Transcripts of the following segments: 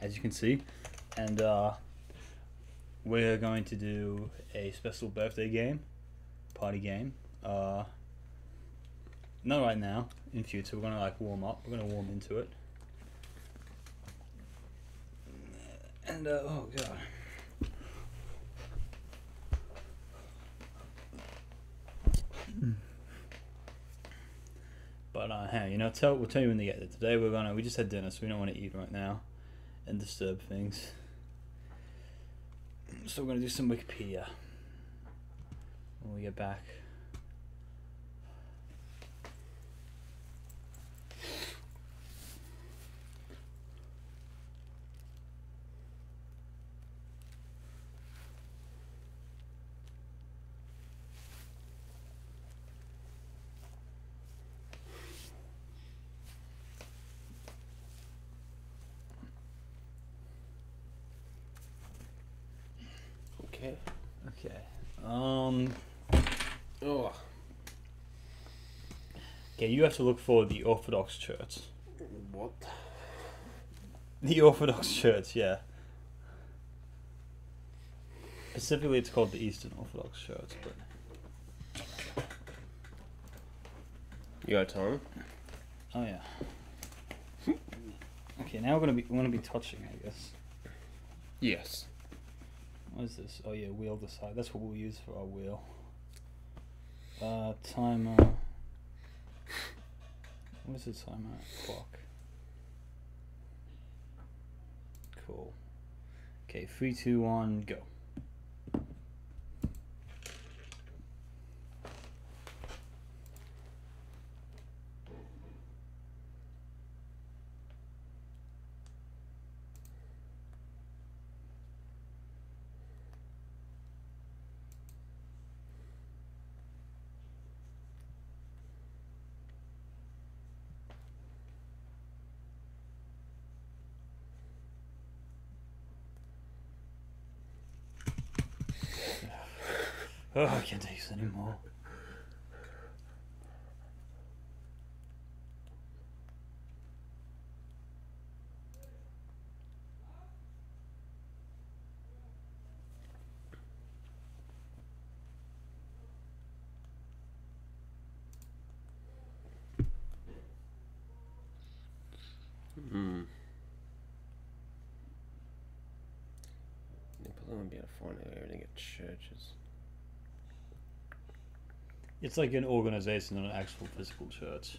as you can see, and we're going to do a special birthday game, party game. Not right now, in future. We're gonna like warm up. We're gonna warm into it. And oh god. But hey, you know, we'll tell you when they get there. Today we just had dinner, so we don't want to eat right now and disturb things. So we're gonna do some Wikipedia when we get back. Okay, you have to look for the Orthodox Church. What? The Orthodox Church, yeah. Specifically, it's called the Eastern Orthodox Church, but... You got a tongue? Oh, yeah. Okay, now we're gonna be touching, I guess. Yes. What is this? Oh, yeah, Wheel Decide. That's what we'll use for our wheel. Timer... What is the time at? Clock. Cool. Okay, 3, 2, 1, go. Oh, I can't take this anymore. Hmm. They probably won't be able to find everything at churches. It's like an organization, not an actual physical church.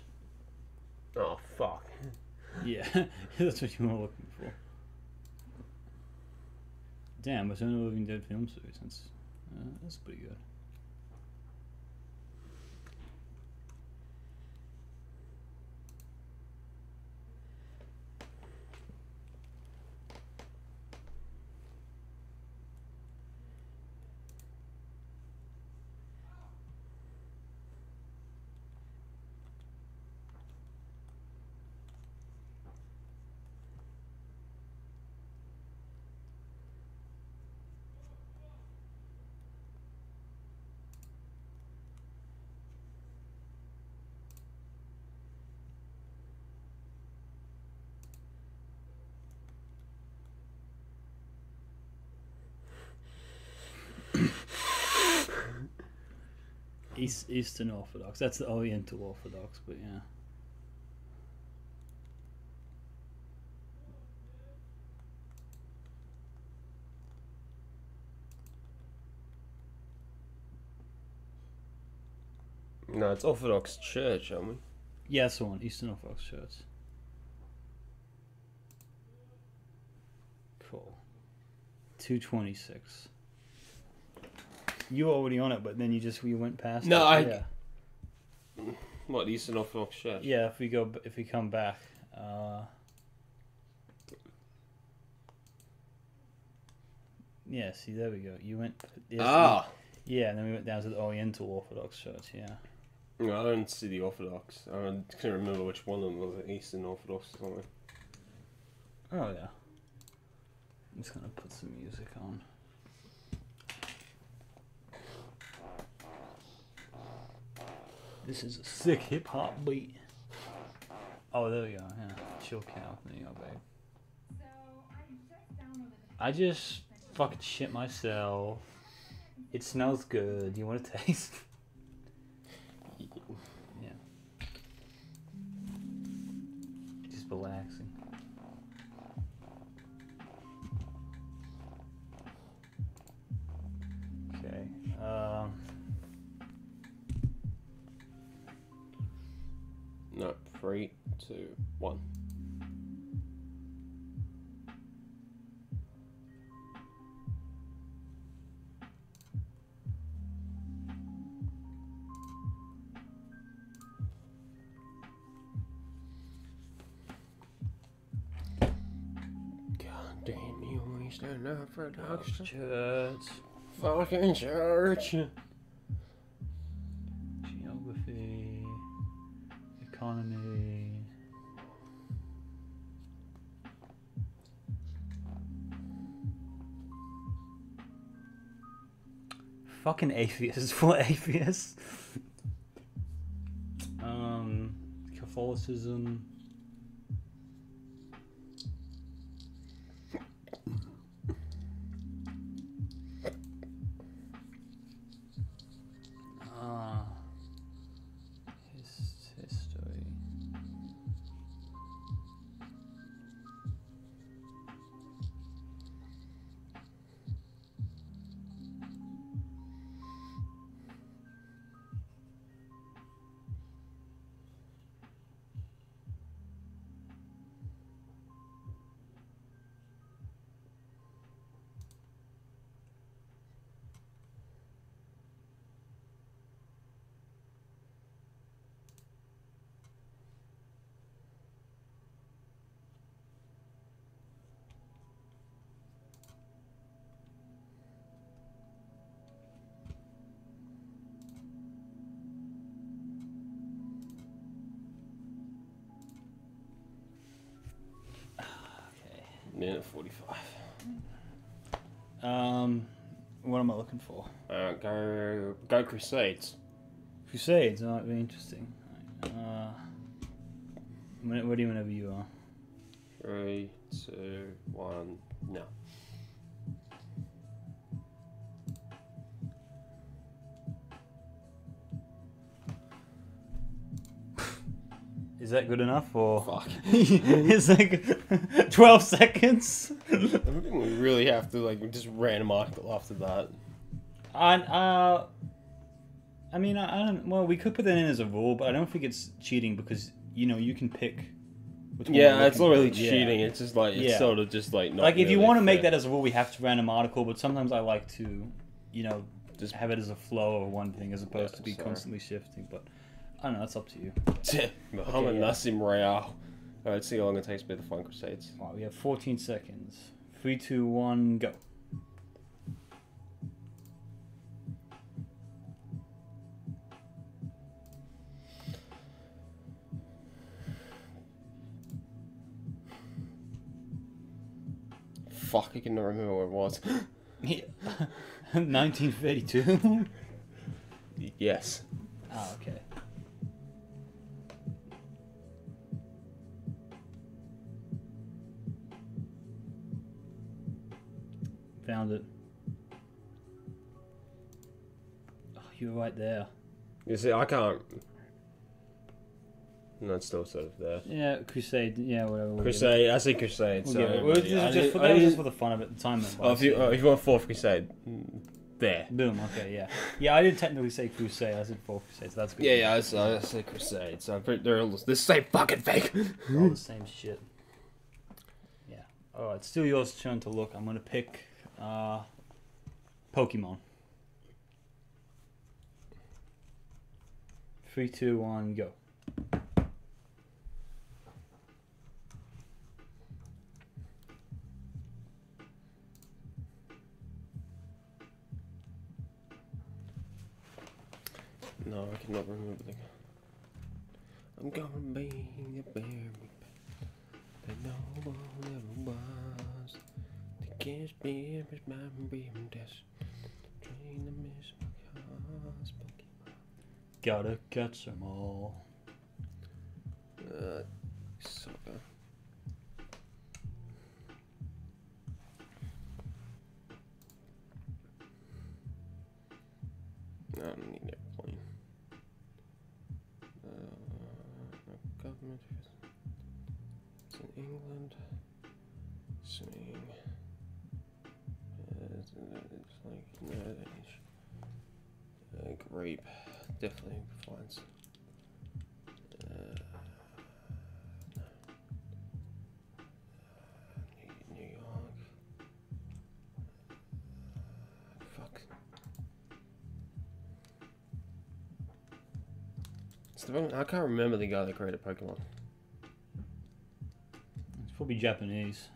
Oh, fuck. Yeah, that's what you were looking for. Damn, it's only a Living Dead film series. That's pretty good. Eastern Orthodox. That's the Oriental Orthodox, but yeah. No, it's Orthodox Church, aren't we? Yeah, that's the one. Eastern Orthodox Church. Cool. 226. You were already on it, but then you went past. No, it. Yeah. What, the Eastern Orthodox Church? Yeah, if we come back. Yeah, see, there we go. You went. Yes, ah. Yeah, and then we went down to the Oriental Orthodox Church. Yeah. No, I don't see the Orthodox. I can't remember which one of them was the Eastern Orthodox or something. Oh yeah. I'm just gonna put some music on. This is a sick hip-hop beat. Oh, there we go, yeah. Chill cow, there you go, babe. So, I I just fucking shit myself. It smells good. Do you want to taste? Yeah. Just relaxing. Okay. No, 3, 2, 1. Stand up for dogs. Church. Fucking church. Geography. Economy. Fucking atheists. What atheists? Catholicism. Minute 45. What am I looking for? Go Crusades. Crusades, that might be interesting. Ready whenever you are. 3, 2, 1, no. Is that good enough, or fuck? Is that good? 12 seconds? I think we really have to like just randomize after that. I mean, I don't. Well, we could put that in as a rule, but I don't think it's cheating because you know you can pick. Yeah, it's not really cheating. It's just like it's sort of just like not. Like if you want to make that as a rule, we have to random article. But sometimes I like to, you know, just have it as a flow of one thing as opposed to be constantly shifting. But. I don't know, it's up to you. Muhammad Nassim Real. Alright, see how long it takes to be the Flying Crusades. Alright, we have 14 seconds. 3, 2, 1, go. Fuck, I can never remember where it was. 1932? Yes. Oh, okay. Found it. Oh, you were right there. You see, I can't. No, it's still sort of there. Yeah, Crusade. Yeah, whatever. We'll Crusade. I see Crusade. We'll so we'll just for the fun of it, the time. Oh, if you want Fourth Crusade, there. Boom. Okay. Yeah. Yeah, I didn't technically say Crusade. I said Fourth Crusade. So that's good. Yeah. Yeah. I said Crusade. So I'm pretty. They're all the same fucking thing. All the same shit. Yeah. All right. It's still yours turn to look. I'm gonna pick. Pokemon. 3, 2, 1, go. No, I cannot remember the. I'm gonna be a berry that no one ever was. Can't be my dash. Trying to miss my cars. Gotta catch them all. Sucker. I don't need airplane. No government. It's in England. Seeing. It's like no grape. Definitely finds. I can't remember the guy that created Pokemon. It's probably Japanese.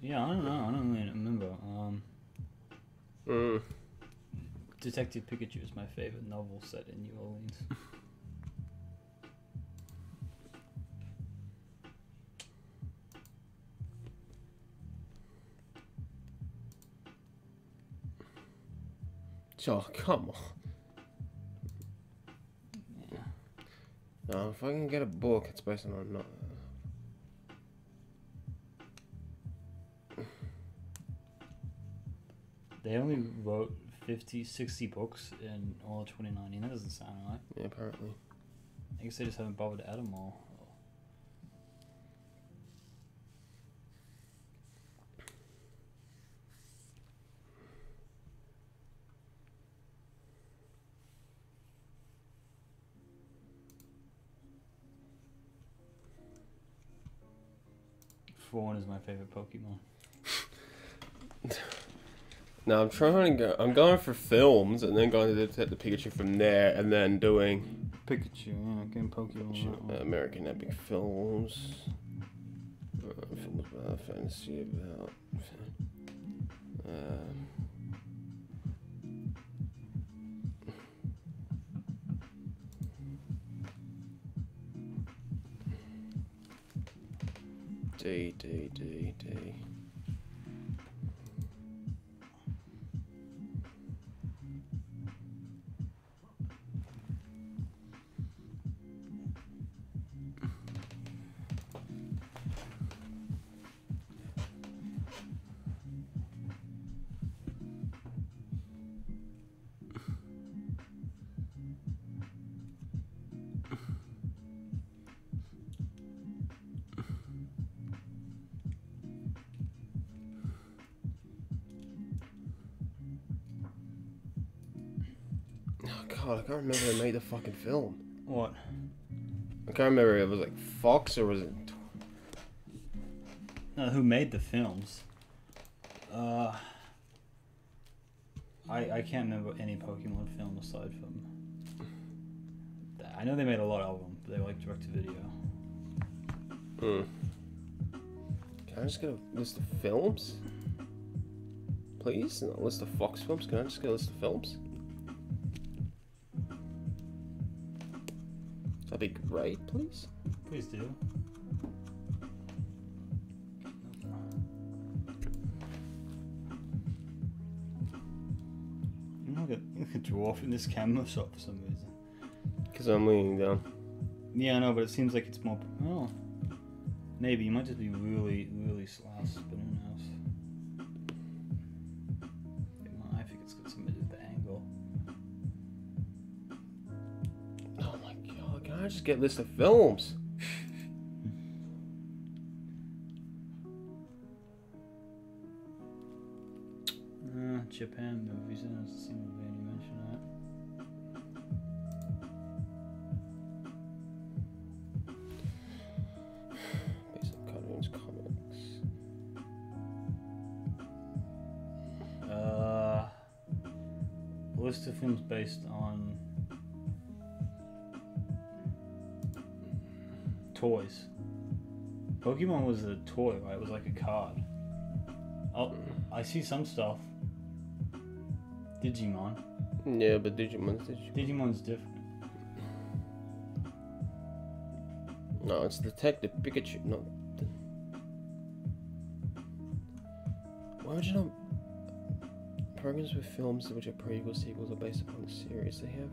Yeah, I don't know. I don't really remember. Detective Pikachu is my favorite novel set in New Orleans. Oh, come on. No, if I can get a book, it's based on not. They only wrote 50, 60 books in all of 2019. That doesn't sound right. Yeah, apparently. I guess they just haven't bothered to add them all. Fawn is my favorite Pokemon. Now I'm trying to go. I'm going for films and then going to detect the Pikachu from there and then doing Pikachu. Yeah, again Pokemon. Pikachu, American epic films. Films about fantasy about. D. God, I can't remember who made the fucking film. What? I can't remember if it was like Fox or was it... No, who made the films? I can't remember any Pokemon film aside from... I know they made a lot of them, but they were like direct-to-video. Can I just get a list of films? Please? Not a list of Fox films? Can I just get a list of films? That'd be great, please. Please do. I'm like a dwarf in this camera shot for some reason. Because I'm leaning down. Yeah, I know, but it seems like it's more. Oh. Maybe you might just be really, really slashed, but who knows? I think it's got something to do with the angle. I just get a list of films. Japan movies. I don't seem to be any mention of that. Based on cartoons, comics. List of films based on. Toys. Pokemon was a toy, right? It was like a card. Oh, I see some stuff. Digimon. Yeah, but Digimon's different. No, it's Detective Pikachu. No. Why would you not? Programs with films which are prequel sequels are based upon the series they have.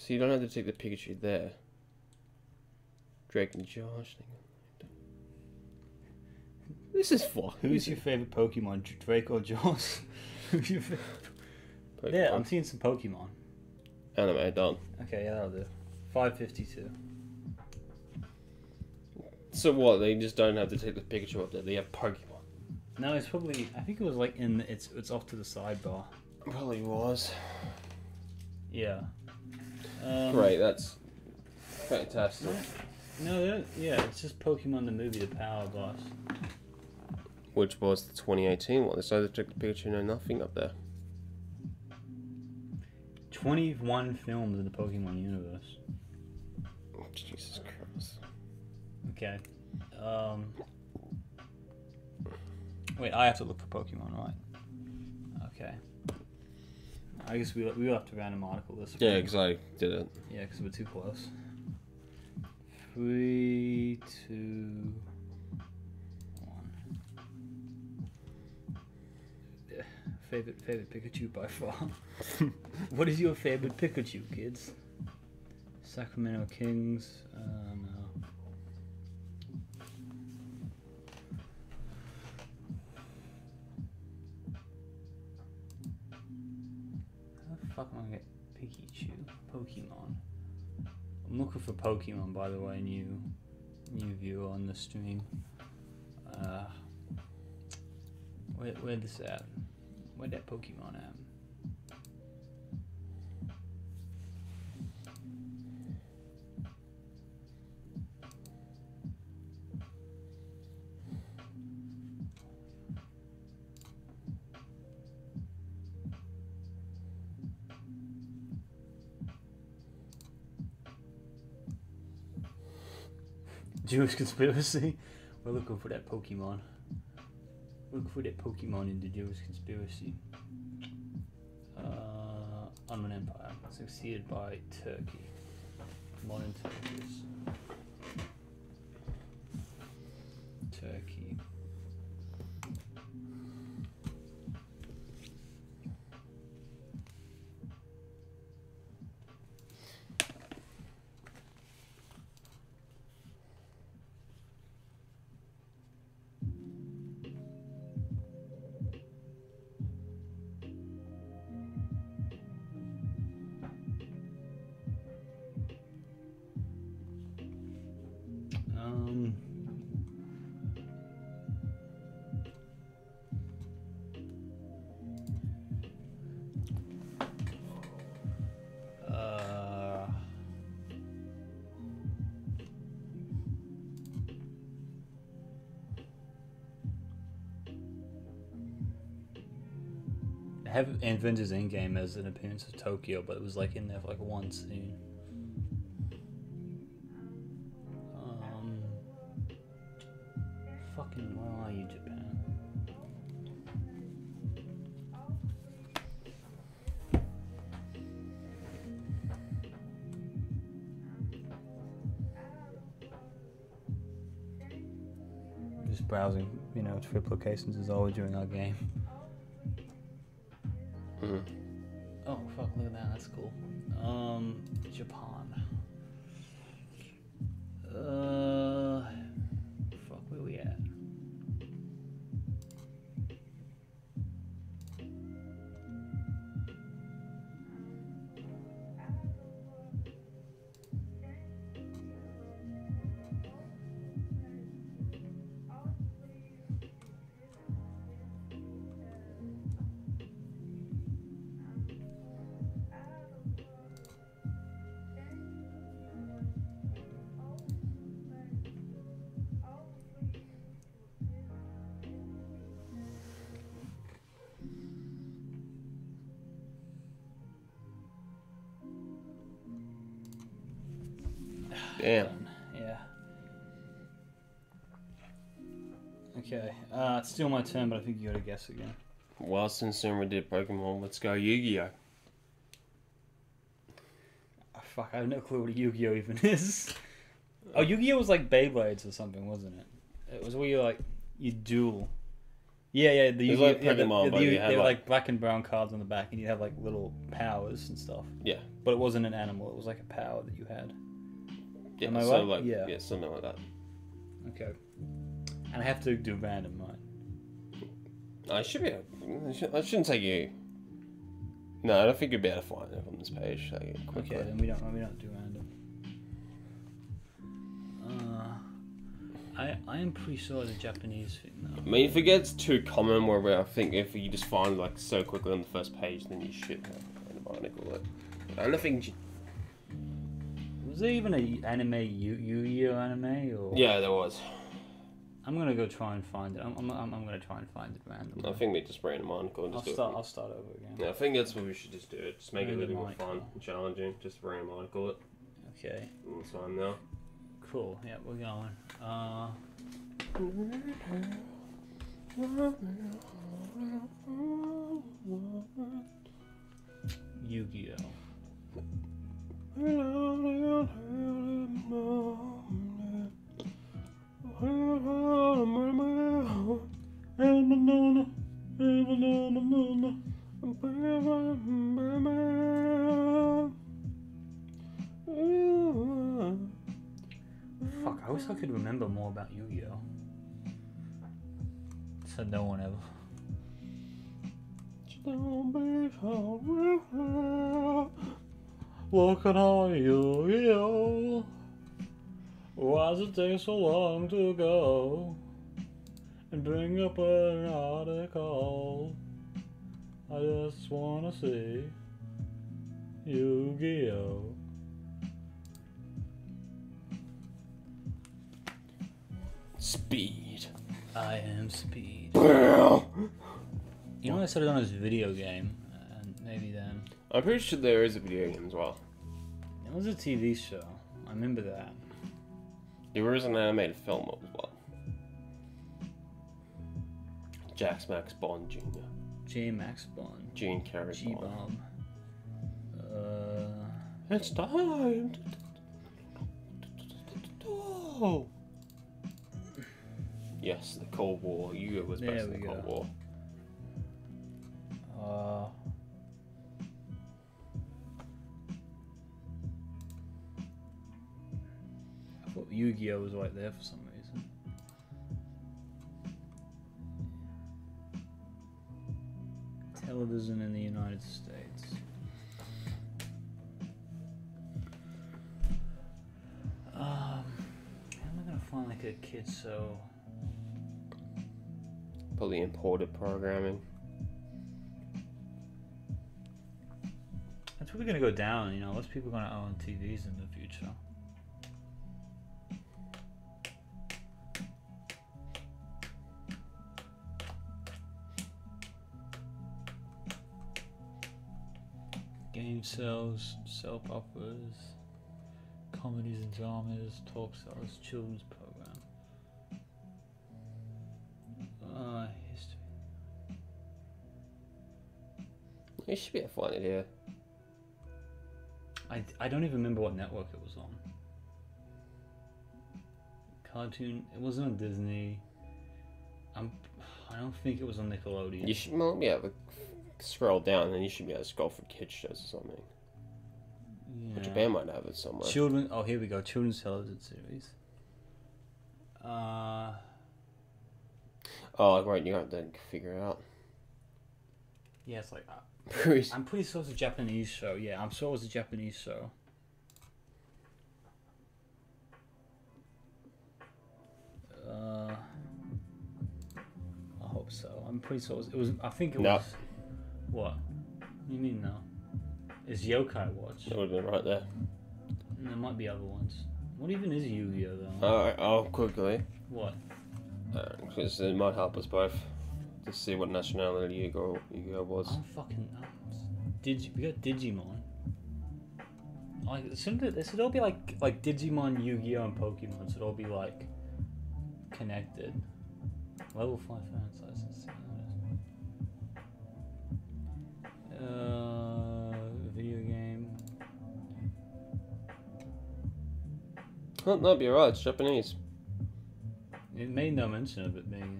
So you don't have to take the Pikachu there. Drake and Josh. This is fun. Who's your favorite Pokemon, Drake or Josh? Who's your favorite? Yeah, I'm seeing some Pokemon. Anime done. Okay, yeah, that'll do. 552. So what? They just don't have to take the Pikachu up there. They have Pokemon. No, it's probably. I think it was like in. It's off to the sidebar. Probably was. Yeah. Great. That's fantastic. No, yeah, it's just Pokemon the movie, The Power Boss. Which was the 2018 one. So they took the Pikachu No Nothing up there. 21 films in the Pokemon universe. Oh, Jesus Christ. Okay. Wait, I have to look for Pokemon, right? Okay. I guess we will have to random article this. Yeah, because I did it. Yeah, because we're too close. 3, 2, 1. Yeah, favorite Pikachu by far. What is your favorite Pikachu, kids? Sacramento Kings. No. Fuck, I'm gonna get Pikachu, Pokemon. I'm looking for Pokemon, by the way, new viewer on the stream. Where this at? Where that Pokemon at? Jewish conspiracy. We're looking for that Pokemon. Look for that Pokemon in the Jewish conspiracy. Ottoman Empire, succeeded by Turkey. Modern Turkish. Turkey. Have Avengers Endgame as an appearance of Tokyo, but it was like in there for like one scene. Fucking where are you, Japan? Just browsing, you know, trip locations is always during our game. Oh fuck, look at that, that's cool. Japan. Fuck, where we at? It's still my turn, but I think you gotta guess again. Well, since we did Pokemon, let's go Yu-Gi-Oh! Oh, fuck, I have no clue what a Yu-Gi-Oh! Even is. Oh, Yu-Gi-Oh! Was like Beyblades or something, wasn't it? It was where you like, you duel. Yeah, the Yu-Gi-Oh! Like Pokemon, but you had, they were like black and brown cards on the back, and you have like little powers and stuff. Yeah. But it wasn't an animal, it was like a power that you had. Yeah, am I so right? Like, yeah, something like that. Okay. And I have to do random, right? I should be able, I shouldn't take you. No, I don't think you'll be able to find it on this page. Like, okay, then we don't do random. I am pretty sure it's a Japanese thing though. I mean, if it gets too common, where I think if you just find like so quickly on the first page, then you should have an article. Like, I don't think. Was there even an anime, Yu-Gi-Oh anime? Or... Yeah, there was. I'm gonna go try and find it. I'm gonna try and find it randomly. I think we just random article. And just I'll start over again. Yeah, I think that's what we should just do. Just make it a little more fun and challenging. Just random article it. Okay. That's fine now. Cool. Yeah, we're going. Yu-Gi-Oh. Fuck, I wish I could remember more about Yu-Gi-Oh. So no one ever. Looking on Yu-Gi-Oh. Why does it take so long to go? And bring up an article. I just wanna see Yu-Gi-Oh. Speed. I am speed. You know what I said on this video game, and maybe then. I'm pretty sure there is a video game as well. It was a TV show. I remember that. There was an animated film as well. Jax Max Bond Jr. J Max Bond. Gene Carrey. G Bob. It's time. Oh. Yes, the Cold War. You was based on the Cold War. I thought Yu-Gi-Oh was right there for some reason. Television in the United States. How am I gonna find like a kid so? Probably imported programming. That's probably gonna go down, you know. Less people gonna own TVs in the future. Game shows, soap operas, comedies and dramas, talk shows, children's programs. You should be able to find it here. I don't even remember what network it was on. Cartoon. It wasn't on Disney. I don't think it was on Nickelodeon. You should be able to scroll down, and you should be able to scroll for kids shows or something. Yeah. But Japan might have it somewhere. Children. Oh, here we go. Children's television series. Oh, right. You have to figure it out. Yeah, it's like that. I'm pretty sure it's a Japanese show. Yeah, I'm sure it was a Japanese show. I hope so. I'm pretty sure it was. I think it was. What? You mean no? It's Yokai Watch. That would have been right there. And there might be other ones. What even is Yu-Gi-Oh though? Alright, I'll quickly. What? Because it might help us both. Let's see what nationality Yu-Gi-Oh was. I'm fucking nuts. We got Digimon. Like, shouldn't this should all be like Digimon, Yu-Gi-Oh, and Pokemon should all be like connected. Level 5 fans license. Video game. Well, that'd be alright. It's Japanese. It made no mention of it being.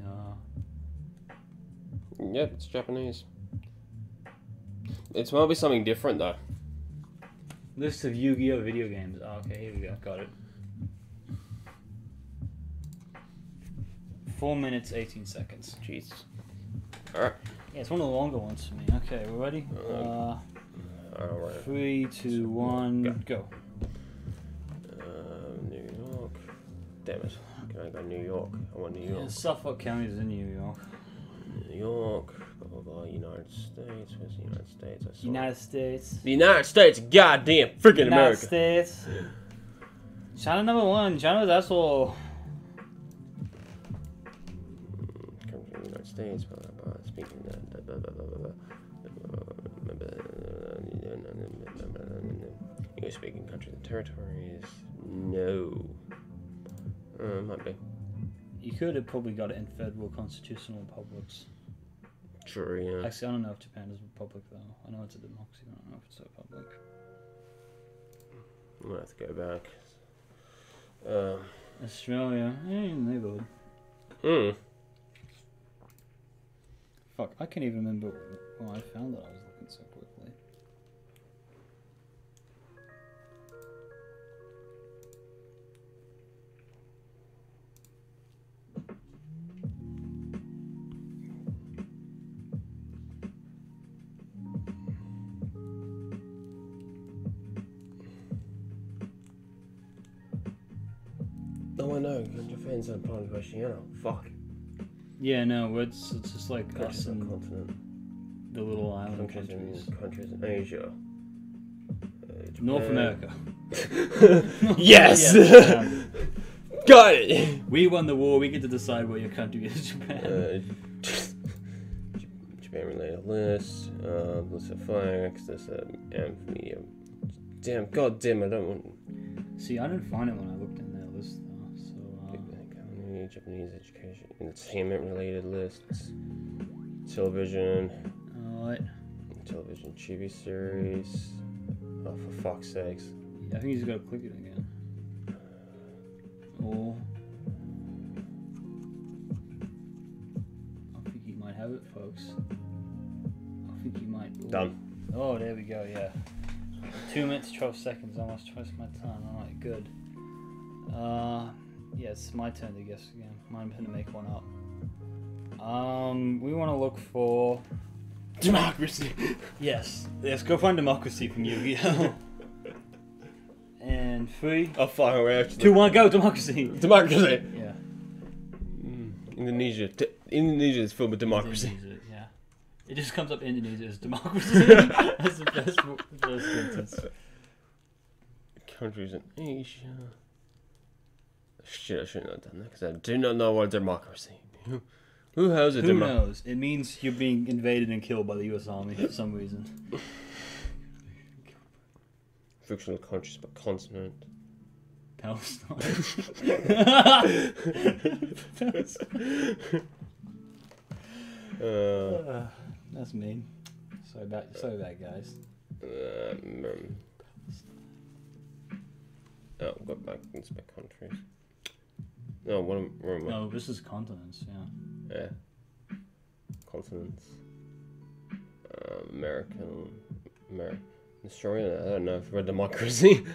Yep, it's Japanese. It might be something different though. List of Yu-Gi-Oh video games. Oh, okay, here we go. Got it. 4 minutes, 18 seconds. Jeez. All right. Yeah, it's one of the longer ones for me. Okay, we're ready? All right. 3, 2, 1, go. New York. Damn it. Can I go New York? I want New York. Yeah, Suffolk County is in New York. New York. United States. Where's the United States? I saw United States. The United States. Goddamn freaking United America. States. China #1. China's asshole. Come from the United States. Speaking of that. English speaking countries and territories. No. Might be. You could have probably got it in federal constitutional republics. True, yeah. Actually, I don't know if Japan is a republic, though. I know it's a democracy, but I don't know if it's a republic. We'll have to go back. Australia. Neighborhood. Hmm. Fuck, I can't even remember why I found that I was looking so quickly. Oh, I know, because Japan's on part of Oceania. Fuck. Yeah, no, it's just like us and continent. The little island countries in Asia. North America. Yes! Yes. Got it! We won the war, we get to decide where your country is, Japan. Japan-related lists, lists of facts, there's media. Damn, god damn, I don't want... See, I didn't find it when I looked in their list. Japanese education, entertainment related lists, television, alright, television chibi series. Oh, for fuck's sakes. Yeah, I think you just gotta click it again. Or. I think you might have it, folks. I think you might. Ooh. Done. Oh, there we go, yeah. 2 minutes, 12 seconds, I almost twice my time. Alright, good. Yeah, it's my turn to guess again. I'm going to make one up. We want to look for... democracy! Yes. Let's go find democracy from Yu-Gi-Oh! And 3... Oh, fuck, we're actually... 2, 1, go! Democracy! Democracy! Yeah. Indonesia. Indonesia is filled with democracy. Indonesia, yeah. It just comes up Indonesia as democracy. That's the best sentence. Countries in Asia... Shit, I should not have done that because I do not know what democracy means. Who has a democracy? Who knows? It means you're being invaded and killed by the US Army for some reason. Fictional countries but continent. Palestine. That's mean. Sorry about guys. Oh, we'll go back into my countries. No, what am I? No, this is continents, yeah. Yeah. Continents. American. Australia, I don't know if we're a democracy.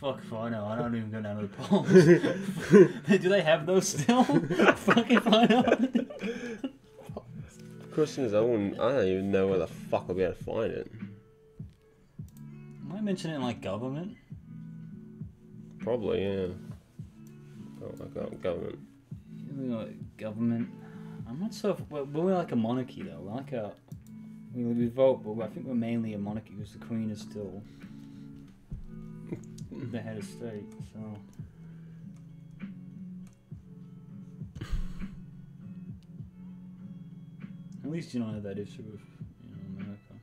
Fuck if I know, I don't even go down to the polls. Do they have those still? Fuck if I know. The question is, I don't even know where the fuck I'll be able to find it. Am I mentioning like government? Probably, yeah. Oh my god, government. We like government. I'm not sure. We're like a monarchy though. We're like a. We vote, but I think we're mainly a monarchy because the queen is still the head of state. So. At least you don't have that issue with America.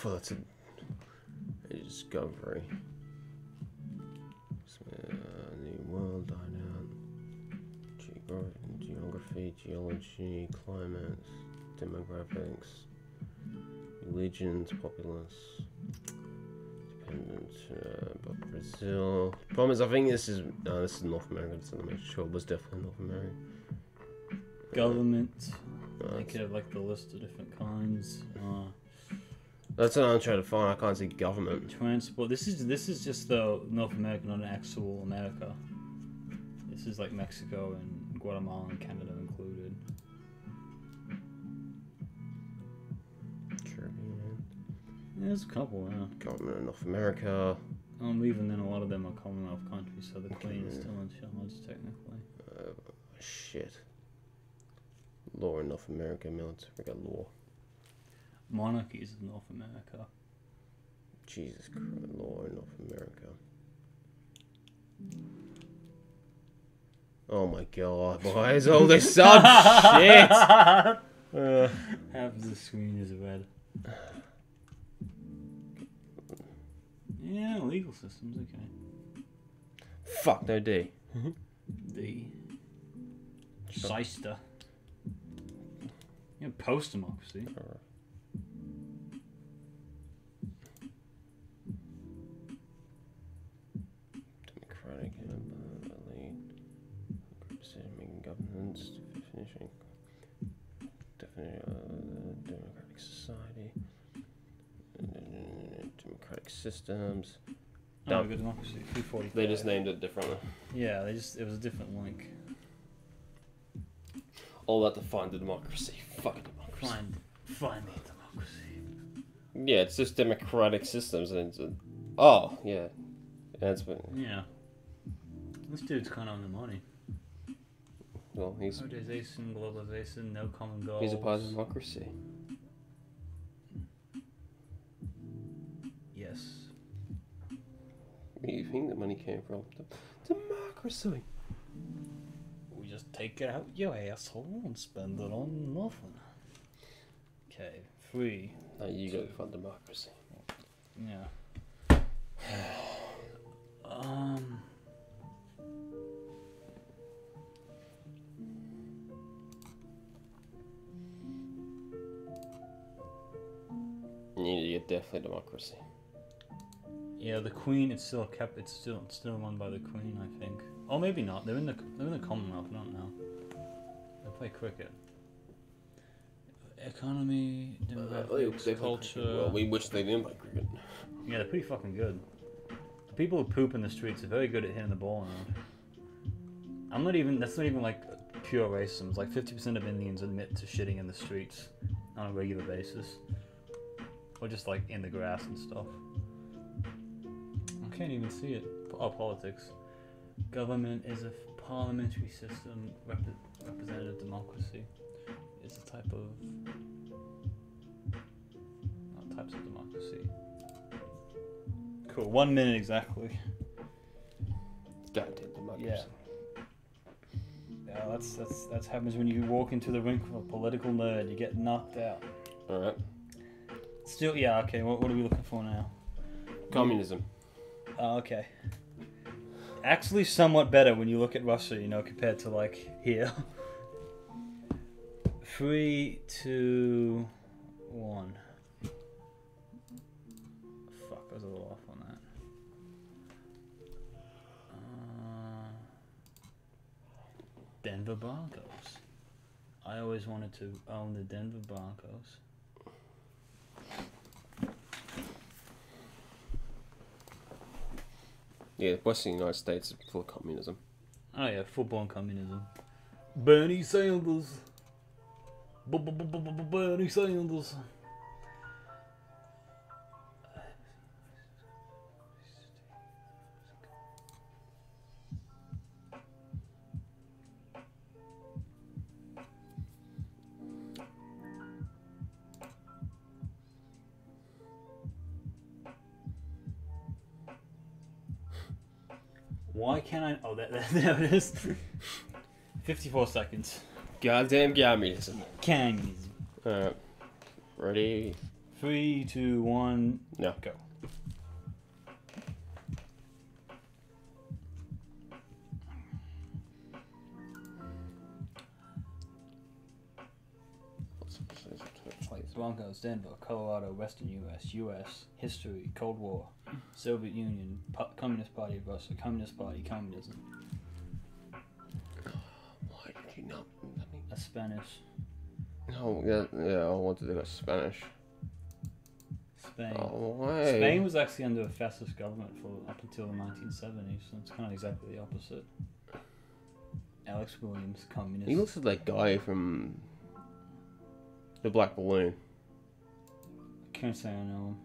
Oh, that's a discovery. New world dynamics, geography, geology, climate, demographics, religions, populace, About Brazil. Problem is, I think this is North America. Just want to make sure it was definitely North America. Government. They could have like the list of different kinds. That's what I'm trying to find. I can't see government. Transport. This is just the North America, not actual America. This is like Mexico and Guatemala and Canada included. Yeah, there's a couple, yeah. Government of North America. Even then, a lot of them are Commonwealth countries, so the Queen is still in charge, technically. Shit. Law in North America, military law. Monarchies of North America. Jesus Christ, law in North America. Oh my god, why is all this sub shit? Half the screen is red. Yeah, legal systems, okay. Fuck, no D. D. Shyster. Yeah, post-democracy. Democratic, elite, group decision-making governance, definition of democratic society. Democratic systems. Oh, good democracy. 240. They just named it differently. Yeah, it was a different link. All that to find the democracy. Fuck democracy. Find the democracy. Yeah, it's just democratic systems and it's oh yeah, that's what. Yeah. This dude's kind of on the money. Well, he's. Modernization, globalization, no common goals. He's a part of democracy. Yes. Where do you think the money came from? Democracy. We just take it out your asshole and spend it on nothing. Okay, free. Now you go for democracy. Yeah. You need to get definitely democracy. Yeah, the Queen is still kept. It's still run by the Queen, I think. Or maybe not. They're in the Commonwealth. I don't know. They play cricket. Economy, demographics, culture. Well, we wish they didn't play cricket. Yeah, they're pretty fucking good. The people who poop in the streets are very good at hitting the ball around. That's not even like pure racism. It's like 50% of Indians admit to shitting in the streets on a regular basis, or just like in the grass and stuff. Can't even see it. Oh, politics. Government is a parliamentary system. Representative democracy is a type of not types of democracy. Cool. 1 minute exactly. Goddamn democracy. Yeah, that's happens when you walk into the rink with a political nerd. You get knocked out. All right. Still, yeah. Okay. What are we looking for now? Communism. Oh, okay. Actually somewhat better when you look at Russia, you know, compared to, like, here. 3, 2, 1. Fuck, I was a little off on that. Denver Broncos. I always wanted to own the Denver Broncos. Yeah, Western United States is full of communism. Oh yeah, full-blown communism. Bernie Sanders. Bernie Sanders. Why can't I? Oh, there it is. 54 seconds. Goddamn communism. Communism. Ready? 3, 2, 1. No. Go. Broncos. Broncos, Denver, Colorado, Western U.S., U.S., history, Cold War, Soviet Union, Communist Party of Russia, Communist Party, communism. Why did you not? I mean, that's Spanish. Oh, yeah, yeah, I wanted to go Spanish. Spain. Oh, why? Spain was actually under a fascist government for up until the 1970s, so it's kind of exactly the opposite. Alex Williams, communist. He looks like that guy from The Black Balloon. I can't say I know him.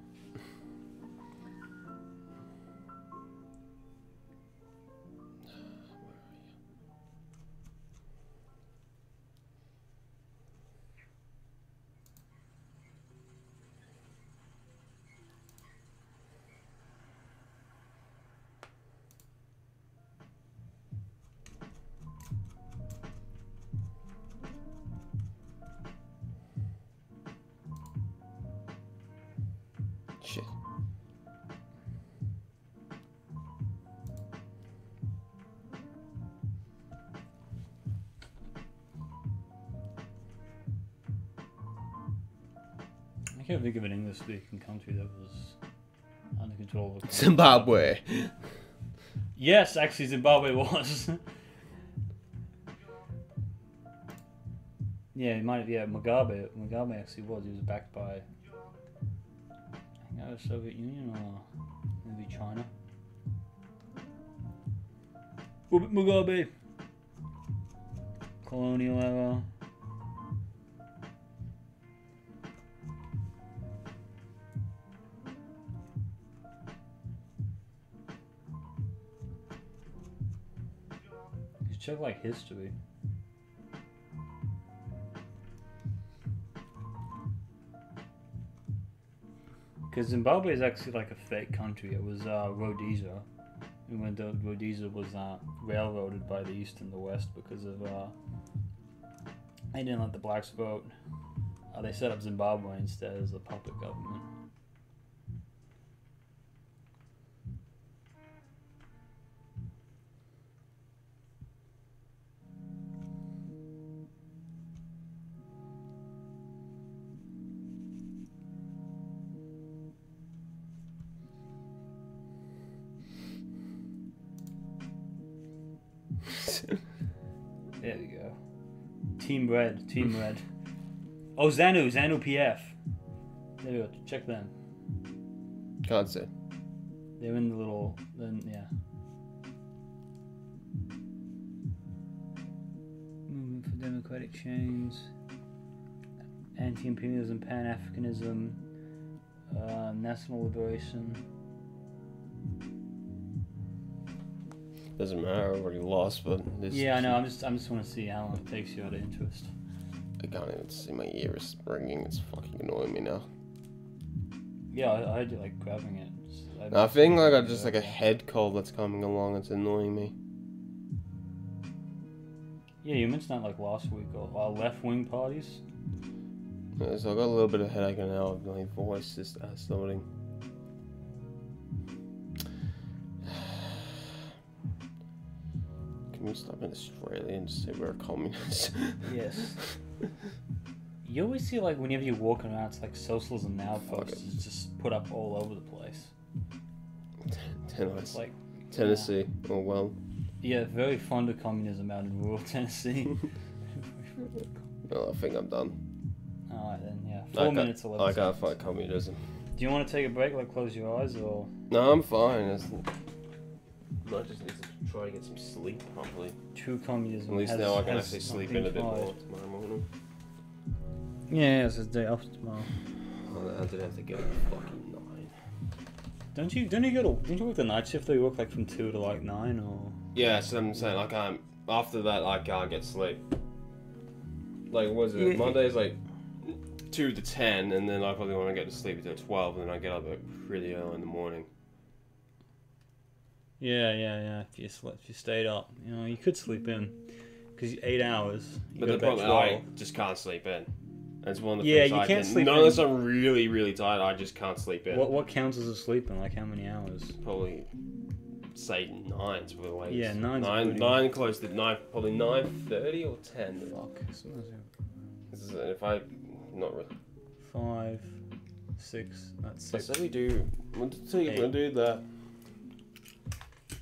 Think of an English-speaking country that was under control of Zimbabwe. Yes, actually, Zimbabwe was. Yeah, it might have, yeah, Mugabe. Mugabe actually was. He was backed by, I think that was Soviet Union or maybe China. Robert Mugabe, colonial era. Check like history. Because Zimbabwe is actually like a fake country. It was Rhodesia, and when Rhodesia was railroaded by the East and the West because of they didn't let the blacks vote. They set up Zimbabwe instead as a puppet government. There we go. Team Red, Team Red. Oh, Zanu PF. There we go, check them. Can't say. They're in the little, then, yeah. Movement for Democratic Change, Anti-Imperialism, Pan-Africanism, National Liberation. Doesn't matter, I already lost, but this. Yeah, I know. I just want to see how long it takes you out of interest. I can't even see, my ear is ringing. It's fucking annoying me now. Yeah, I do like grabbing it. I think like I just like a head cold that's coming along. It's annoying me. Yeah, you mentioned that like last week or our left wing parties. Yeah, so I got a little bit of headache now. My voice is starting. We stop in Australia and just say we're communists. Yes. You always see, like, whenever you're walking around, it's like Socialism Now posters just put up all over the place. It's like, Tennessee. Oh, well. Yeah, very fond of communism out in rural Tennessee. Well, I think I'm done. Alright then, yeah. 4 minutes, 11 seconds. I can't fight communism. Do you want to take a break, like close your eyes, or...? No, I'm fine. I just need to try to get some sleep, probably. True communism. At least now I can actually sleep in a bit more tomorrow morning. Yeah, it's the day after tomorrow. I did have to go at fucking 9. Don't you work the night shift though? You work like from 2 to like 9 or? Yeah, so I'm saying I can't. After that, I can't get sleep. Like, what is it? Monday's like 2 to 10, and then I probably want to get to sleep until 12, and then I get up like pretty early in the morning. Yeah. If you stayed up, you know, you could sleep in, because 8 hours. But the problem, I just can't sleep in. That's one of the things. Yeah, you can't sleep in. Not unless I'm really, really tired. I just can't sleep in. What counts as a sleeping? Like how many hours? Probably, say 9's probably late. Yeah, 9. Close to 9. Probably 9:30 or 10 o'clock. If I not really. 5, 6. That's 6. Let me do. I'm gonna do that.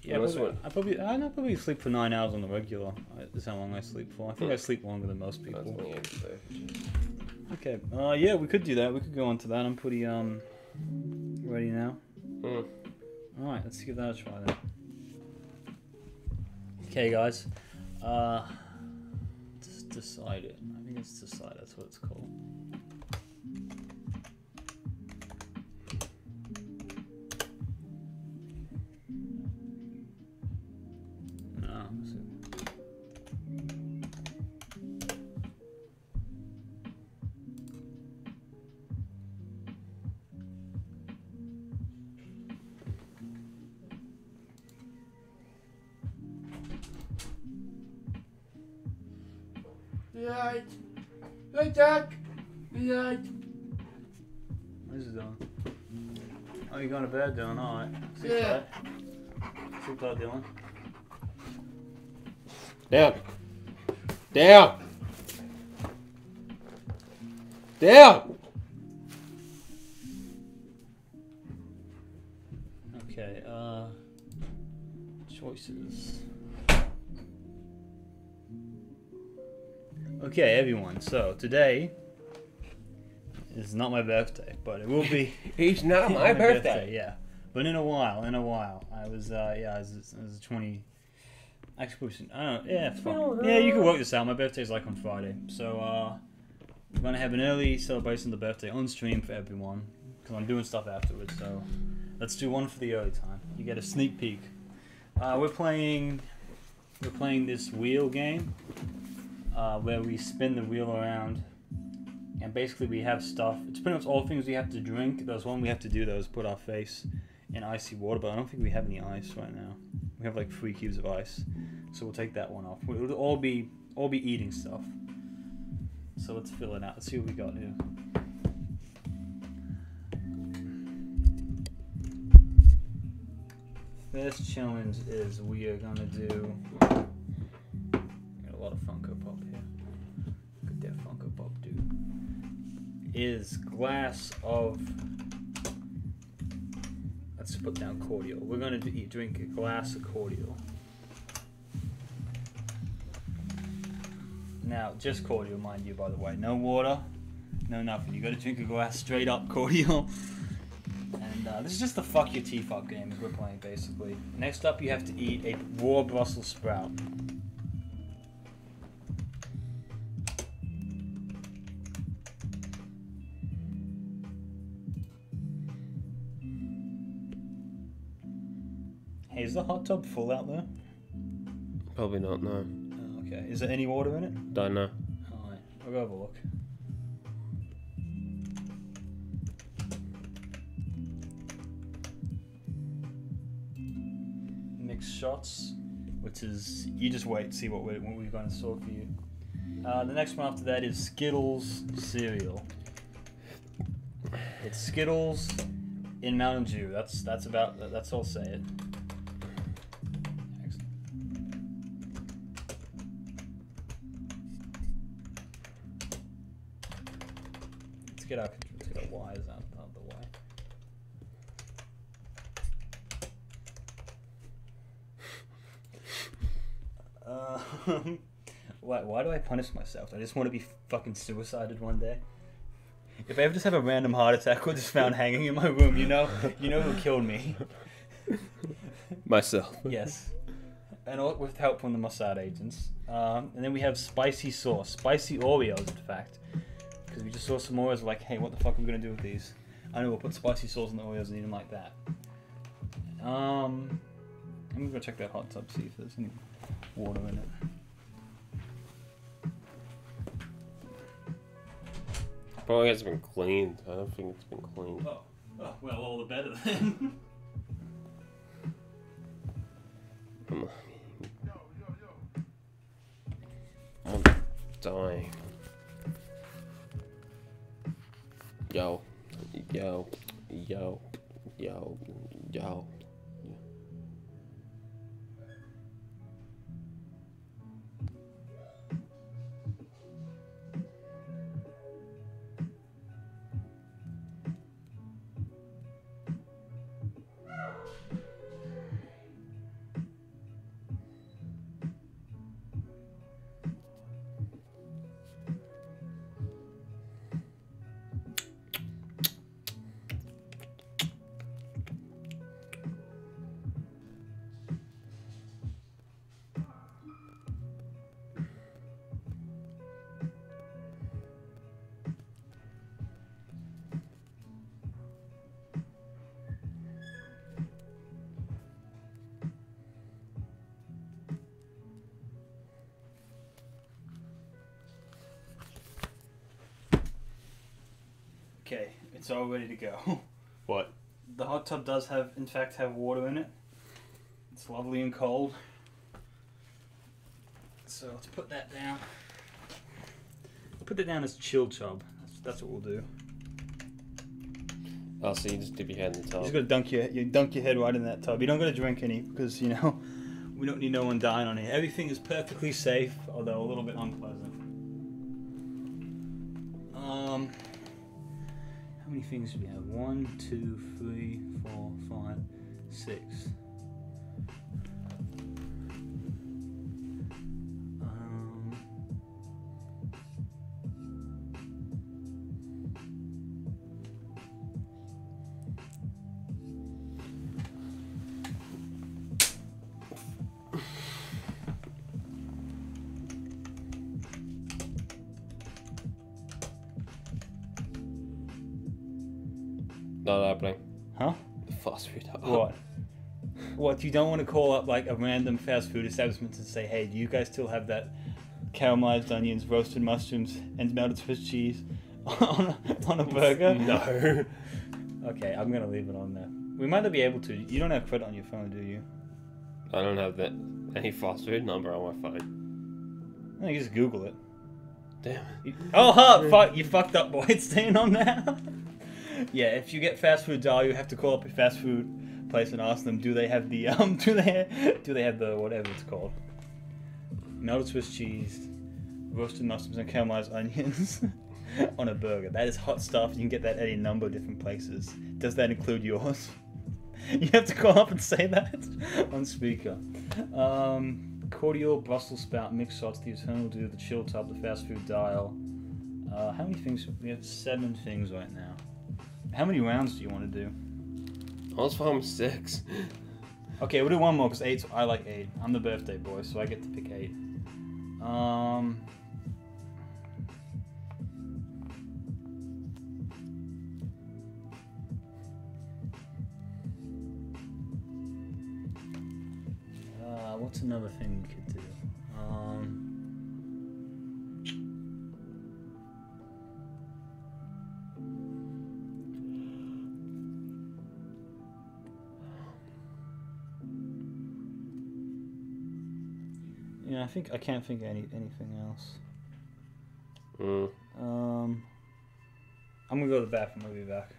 Yeah, I probably sleep for 9 hours on the regular. That's how long I sleep for. I think I sleep longer than most people. Okay. Yeah, we could do that. We could go on to that. I'm pretty ready now. All right, let's give that a try then. Okay, guys. Just decide it. I think it's decide. That's what it's called. Bed doing all right. Sleep tight, Dylan. Down. Okay. Choices. Okay, everyone. So today. It's not my birthday, but it will be. It's not my birthday. Yeah, but in a while, I was 20. Actually, I don't know. Yeah, fine. Yeah, you can work this out. My birthday is like on Friday, so I'm gonna have an early celebration of the birthday on stream for everyone because I'm doing stuff afterwards. So let's do one for the early time. You get a sneak peek. We're playing this wheel game where we spin the wheel around. And basically we have stuff, it's pretty much all things we have to drink. There's one we have to do though is put our face in icy water, but I don't think we have any ice right now. We have like 3 cubes of ice, so we'll take that one off. We'll all be eating stuff. So let's fill it out. Let's see what we got here. This challenge is we are gonna do, got a lot of Funko Pop here. Look at that Funko Pop dude. Is glass of, let's put down cordial. We're going to drink a glass of cordial. Now, just cordial, mind you, by the way. No water, no nothing. You got to drink a glass straight up cordial. And this is just the fuck your teeth up game as we're playing, basically. Next up, you have to eat a raw Brussels sprout. Is the hot tub full out there? Probably not, no. Oh, okay. Is there any water in it? Don't know. Alright, we'll go have a look. Mixed shots, which is, you just wait, see what we've got in store for you. The next one after that is Skittles cereal. It's Skittles in Mountain Dew. That's about, that's all say it. Let's get our wires out of the way. Why do I punish myself? I just want to be fucking suicided one day. If I ever just have a random heart attack or just found hanging in my room, you know who killed me? Myself. Yes. And all with help from the Mossad agents. And then we have spicy sauce. Spicy Oreos, in fact. Because we just saw some Oreos, like, hey, what the fuck are we going to do with these? I know, we'll put spicy sauce in the Oreos and eat them like that. I'm going to go check that hot tub, see if there's any water in it. Probably hasn't been cleaned. I don't think it's been cleaned. Oh well, all the better then. Come on. I'm dying. Yo. Okay, it's all ready to go. What? The hot tub does have, in fact, have water in it. It's lovely and cold. So let's put that down. Put it down as chill chub. That's what we'll do. Oh, so you just dip your head in the tub. You just gotta dunk your head right in that tub. You don't gotta drink any because, you know, we don't need no one dying on here. Everything is perfectly safe, although a little bit unpleasant. How many things do we have? 1, 2, 3, 4, 5, 6. Not happening. Huh? The fast food hub. What? What, you don't want to call up like a random fast food establishment and say, hey, do you guys still have that caramelized onions, roasted mushrooms, and melted Swiss cheese on a burger? No. Okay, I'm going to leave it on there. We might not be able to. You don't have credit on your phone, do you? I don't have that any fast food number on my phone. No, you just Google it. Damn it. Oh, huh, fuck, you fucked up, boy. It's staying on there. Yeah, if you get fast food dial, you have to call up a fast food place and ask them, do they have the do they have the whatever it's called, melted Swiss cheese, roasted mushrooms, and caramelized onions on a burger? That is hot stuff. You can get that at a number of different places. Does that include yours? You have to call up and say that on speaker. Cordial, Brussels sprout, mixed sauce, the eternal do, the chill tub, the fast food dial. How many things? We have 7 things right now. How many rounds do you want to do? I was fine with 6. Okay, we'll do one more because 8. I like 8. I'm the birthday boy, so I get to pick 8. What's another thing we could do? Yeah, I think I can't think of anything else. I'm gonna go to the bathroom. I'll be back.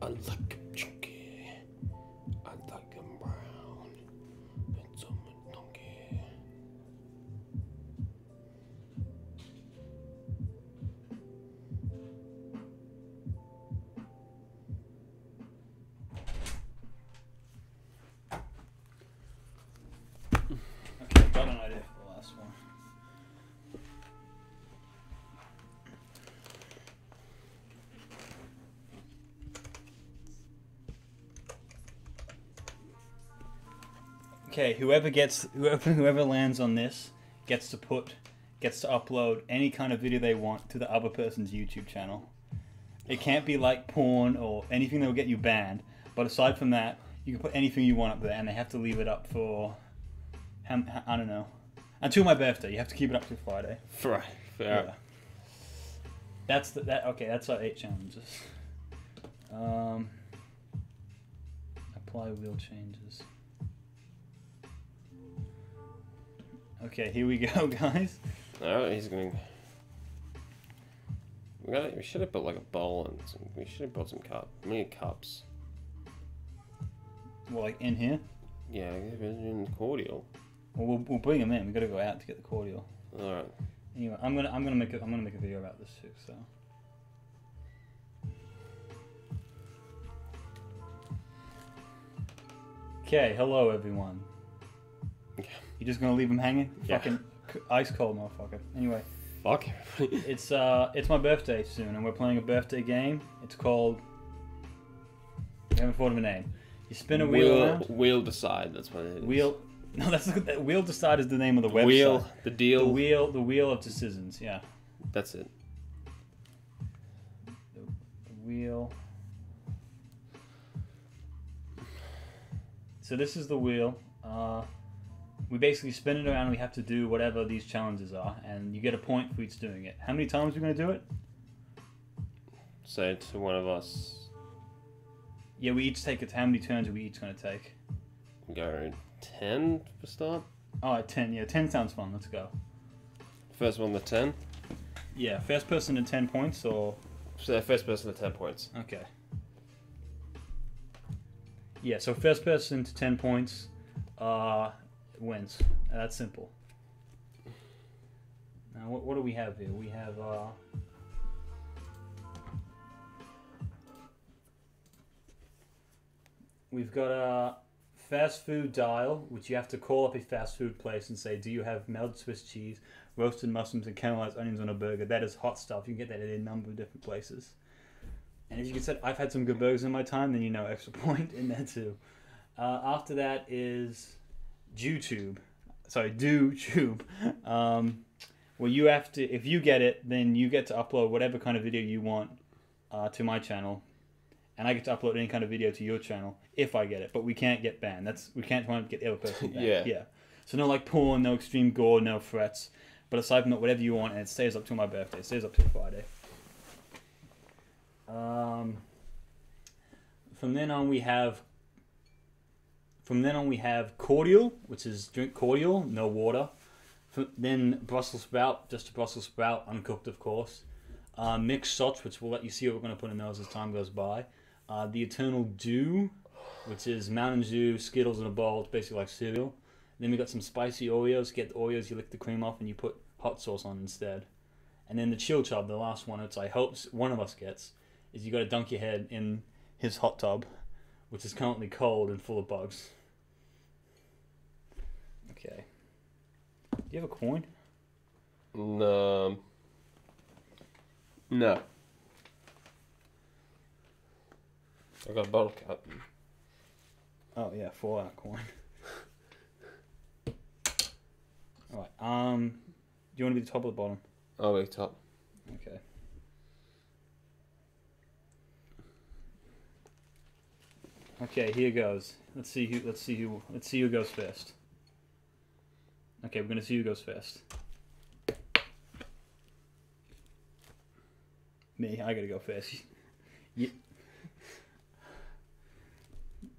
I like them chunky, I like them brown, and some donkey. Okay, got an idea for the last one. Okay, whoever lands on this gets to upload any kind of video they want to the other person's YouTube channel. It can't be like porn or anything that will get you banned. But aside from that, you can put anything you want up there, and they have to leave it up for, I don't know, until my birthday. You have to keep it up till Friday. Right. Yeah. That's the, that. Okay, that's our 8 challenges. Apply wheel changes. Okay, here we go, guys. Oh, he's going. We should have put like a bowl and some, we should have bought some cup. Many cups. Well, like in here? Yeah, in the cordial. Well, we'll bring them in. We gotta go out to get the cordial. All right. Anyway, I'm gonna make a video about this too. So. Okay, hello everyone. Yeah. You just gonna leave them hanging? Yeah. Fucking ice cold, motherfucker. Anyway. Fuck. It's my birthday soon, and we're playing a birthday game. It's called. I haven't thought of a name. You spin a wheel around. Wheel Decide, that's what it is. Wheel, no, that's that. Wheel Decide is the name of the website. Wheel, the deal. The wheel of decisions, yeah. That's it. The wheel. So this is the wheel. We basically spin it around, we have to do whatever these challenges are, and you get a point for each doing it. How many times are we going to do it? Say to one of us. Yeah, we each take it. How many turns are we each going to take? Go 10 for start. Oh, 10. Yeah, 10 sounds fun. Let's go. First one to 10? Yeah, first person to 10 points or... So first person to 10 points. Okay. Yeah, so first person to 10 points wins. That's simple. Now, what do we have here? We have... We've got a fast food dial, which you have to call up a fast food place and say, do you have melted Swiss cheese, roasted mushrooms, and caramelized onions on a burger? That is hot stuff. You can get that at a number of different places. And if you can say, I've had some good burgers in my time, then you know extra point in there too. After that is DoTube. Sorry, DoTube. Well, you have to, if you get it, then you get to upload whatever kind of video you want to my channel. And I get to upload any kind of video to your channel if I get it, but we can't get banned. That's we can't try and get the other person banned. Yeah. So no like porn, no extreme gore, no threats. But aside from that, whatever you want, and it stays up till my birthday. It stays up till Friday. From then on we have cordial, which is drink cordial, no water. Then Brussels sprout, just a Brussels sprout, uncooked of course. Mixed shots, which we'll let you see what we're gonna put in those as time goes by. The Eternal Dew, which is Mountain Dew, Skittles in a bowl. It's basically like cereal. And then we got some spicy Oreos. Get the Oreos, you lick the cream off, and you put hot sauce on instead. And then the chill tub, the last one, which I hope one of us gets, is you got to dunk your head in his hot tub, which is currently cold and full of bugs. Okay. Do you have a coin? No. I got a bottle cap. Oh yeah, 4 hour coin. Alright, do you want to be the top or the bottom? I'll be top. Okay. Okay, here goes. Let's see who goes first. Okay, we're gonna see who goes first. Me, I gotta go first. Yep.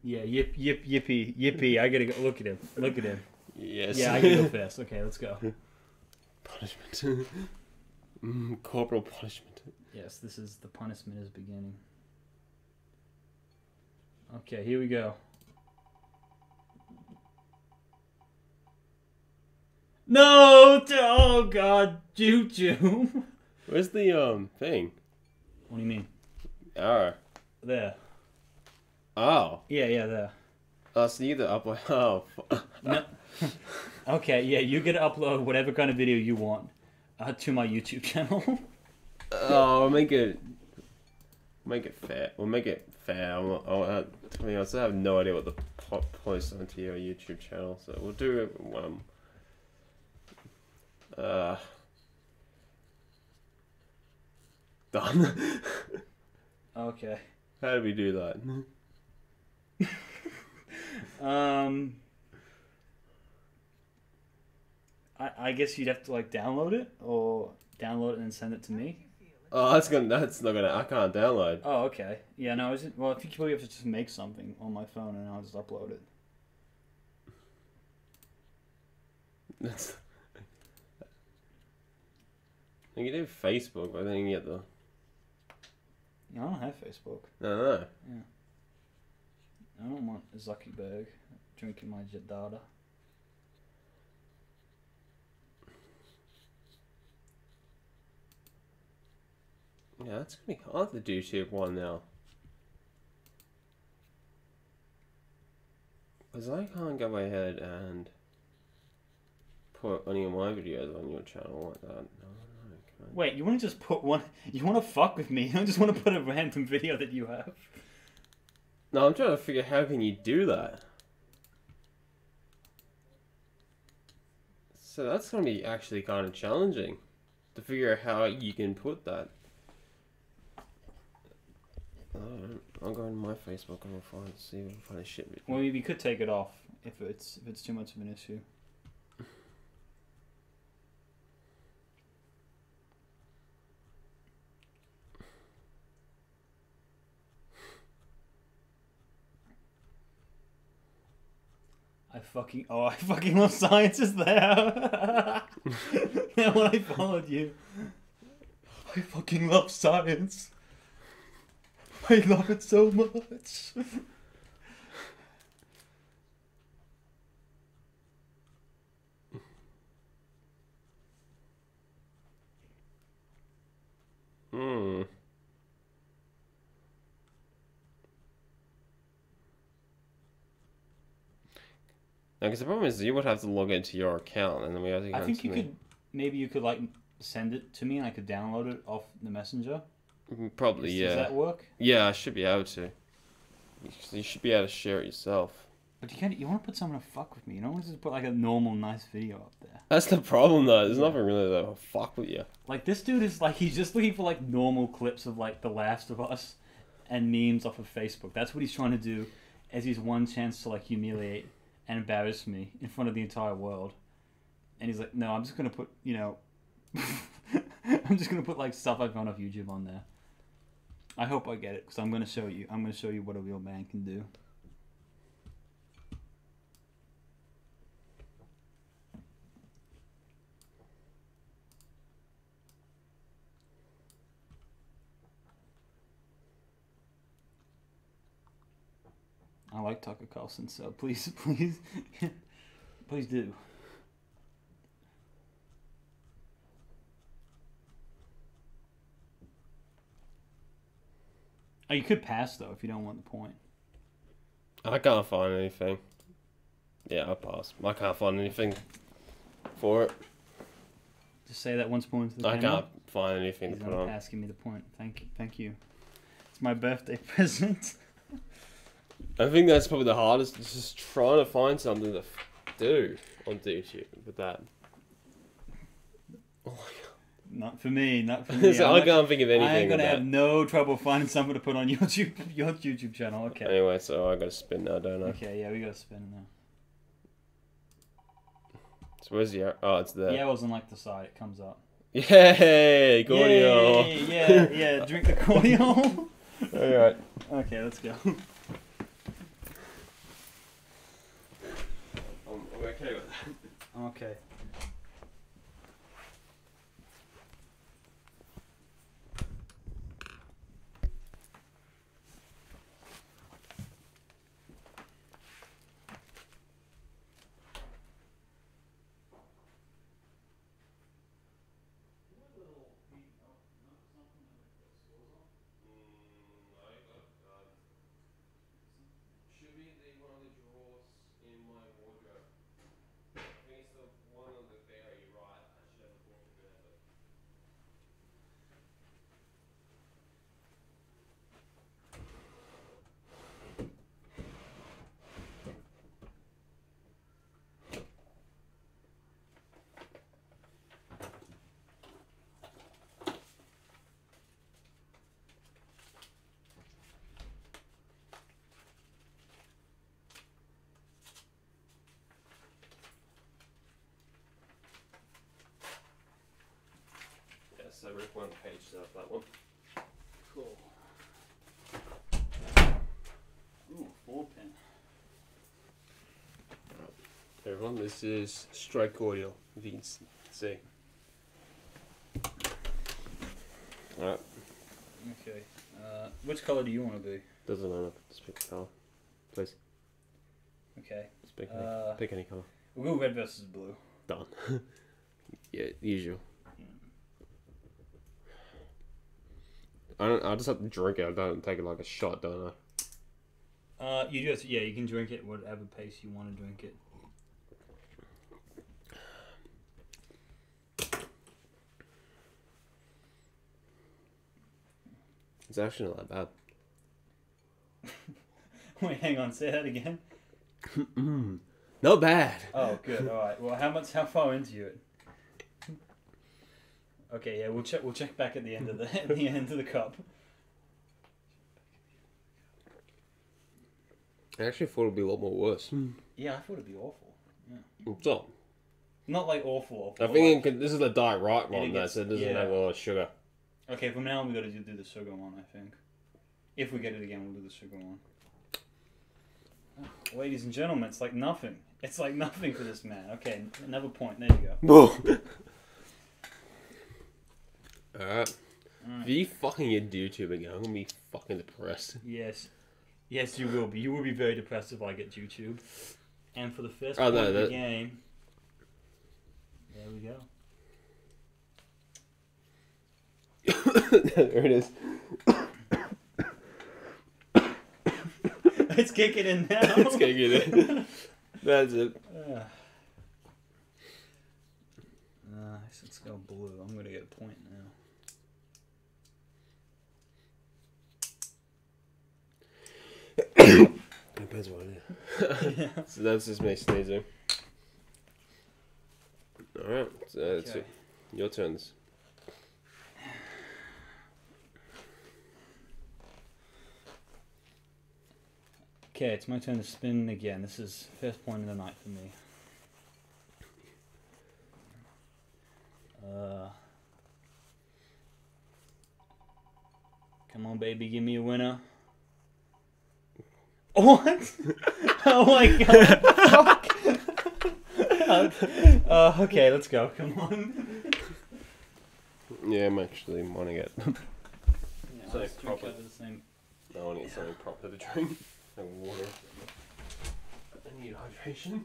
Yeah, yippee. I gotta go. Look at him. Yes. Yeah, I gotta go fast. Okay, let's go. Punishment. Corporal punishment. Yes, this is the punishment is beginning. Okay, here we go. No! Oh God, Juju. Where's the thing? What do you mean? Oh. There. Oh. Yeah, there. Oh, so you get to upload. Oh. No. Okay, yeah, you get to upload whatever kind of video you want to my YouTube channel. Oh, make it fair. We'll make it fair. I mean, I still have no idea what to post onto your YouTube channel, so we'll do it. Done. Okay. How do we do that? I guess you'd have to like download it, or download it and send it to me. Oh, that's not gonna. I can't download. Oh, okay. Yeah, no. Isn't well. I think you probably have to just make something on my phone, and I'll just upload it. That's. You can do Facebook, but then you can get the. I don't have Facebook. No. Yeah. I don't want Zuckerberg drinking my data. Yeah, that's gonna be hard to do YouTube one now. Because I can't go ahead and put any of my videos on your channel like that. No, I can't. Wait, you wanna just put one? You wanna fuck with me? I just wanna put a random video that you have. No, I'm trying to figure out how can you do that. So that's gonna be actually kind of challenging to figure out how you can put that. I'll go into my Facebook and we'll find a shit video. Well, we could take it off if it's too much of an issue. I fucking love science is there. Now when I followed you, I fucking love science. I love it so much. No, because the problem is you would have to log into your account, and then we have to. I think maybe you could like send it to me, and I could download it off the messenger. Probably, yeah. Does that work? Yeah, I should be able to. You should be able to share it yourself. But you can't. You want to put someone to fuck with me. You don't want to just put like a normal, nice video up there. That's the problem, though. There's nothing really that will fuck with you. Like this dude is like he's just looking for like normal clips of like The Last of Us, and memes off of Facebook. That's what he's trying to do, as his one chance to like humiliate and embarrass me in front of the entire world. And he's like, no, I'm just gonna put, you know, I'm just gonna put like stuff I found off YouTube on there. I hope I get it, because I'm going to show you. I'm going to show you what a real man can do. I like Tucker Carlson, so please do. Oh, you could pass, though, if you don't want the point. I can't find anything. Yeah, I'll pass. I can't find anything for it. Just say that once more into the camera. I can't find anything to put on. Asking me the point. Thank you. It's my birthday present. I think that's probably the hardest. It's just trying to find something to do on YouTube with that. Oh, my God. Not for me. So I can't think of anything. I'm gonna have no trouble finding something to put on your YouTube channel. Okay. Anyway, so I gotta spin now, don't I? Okay, yeah, we gotta spin now. So where's the? Oh, it's there. Yeah, it was on like the side. It comes up. Yay, cordial. Yeah. Drink the cordial. All right. Okay, let's go. I'm okay with that. Okay. One So we're one page off that one. Cool. Ooh, ball pen. Hey everyone, this is Strike Audio, Vince. See. Alright. Okay. Which colour do you want to be? Doesn't matter. Just pick a colour. Please. Okay. Just pick any colour. We'll go red versus blue. Done. Yeah, usual. I just have to drink it. I don't take it like a shot, don't I? You just you can drink it whatever pace you want to drink it. It's actually not that bad. Wait, hang on. Say that again. Not bad. Oh, good. All right. Well, how far into it? Okay, yeah, we'll check back at the end of the cup. I actually thought it'd be a lot more worse. Yeah, I thought it'd be awful. Yeah. It's not. Not like awful. I think like, this is the direct one though, so it doesn't have a lot of sugar. Okay, from now on we gotta do the sugar one, I think. If we get it again, we'll do the sugar one. Oh, ladies and gentlemen, it's like nothing. It's like nothing for this man. Okay, another point. There you go. Whoa. Alright. If you fucking get YouTube again, I'm gonna be fucking depressed. Yes. Yes, you will be. You will be very depressed if I get YouTube. And for the first point of the game... There we go. There it is. It's kicking in now. It's kicking in. That's it. Let's go blue. I'm gonna get a point now. Depends what it is. So that's just me sneezing. Alright, so that's it. Your turns. Okay, it's my turn to spin again. This is first point of the night for me. Come on, baby, give me a winner. What? Oh my god! Fuck. Okay, let's go. Come on. Yeah, I'm actually wanting it. Yeah, so proper. I want to get something proper to drink. And water. I need hydration.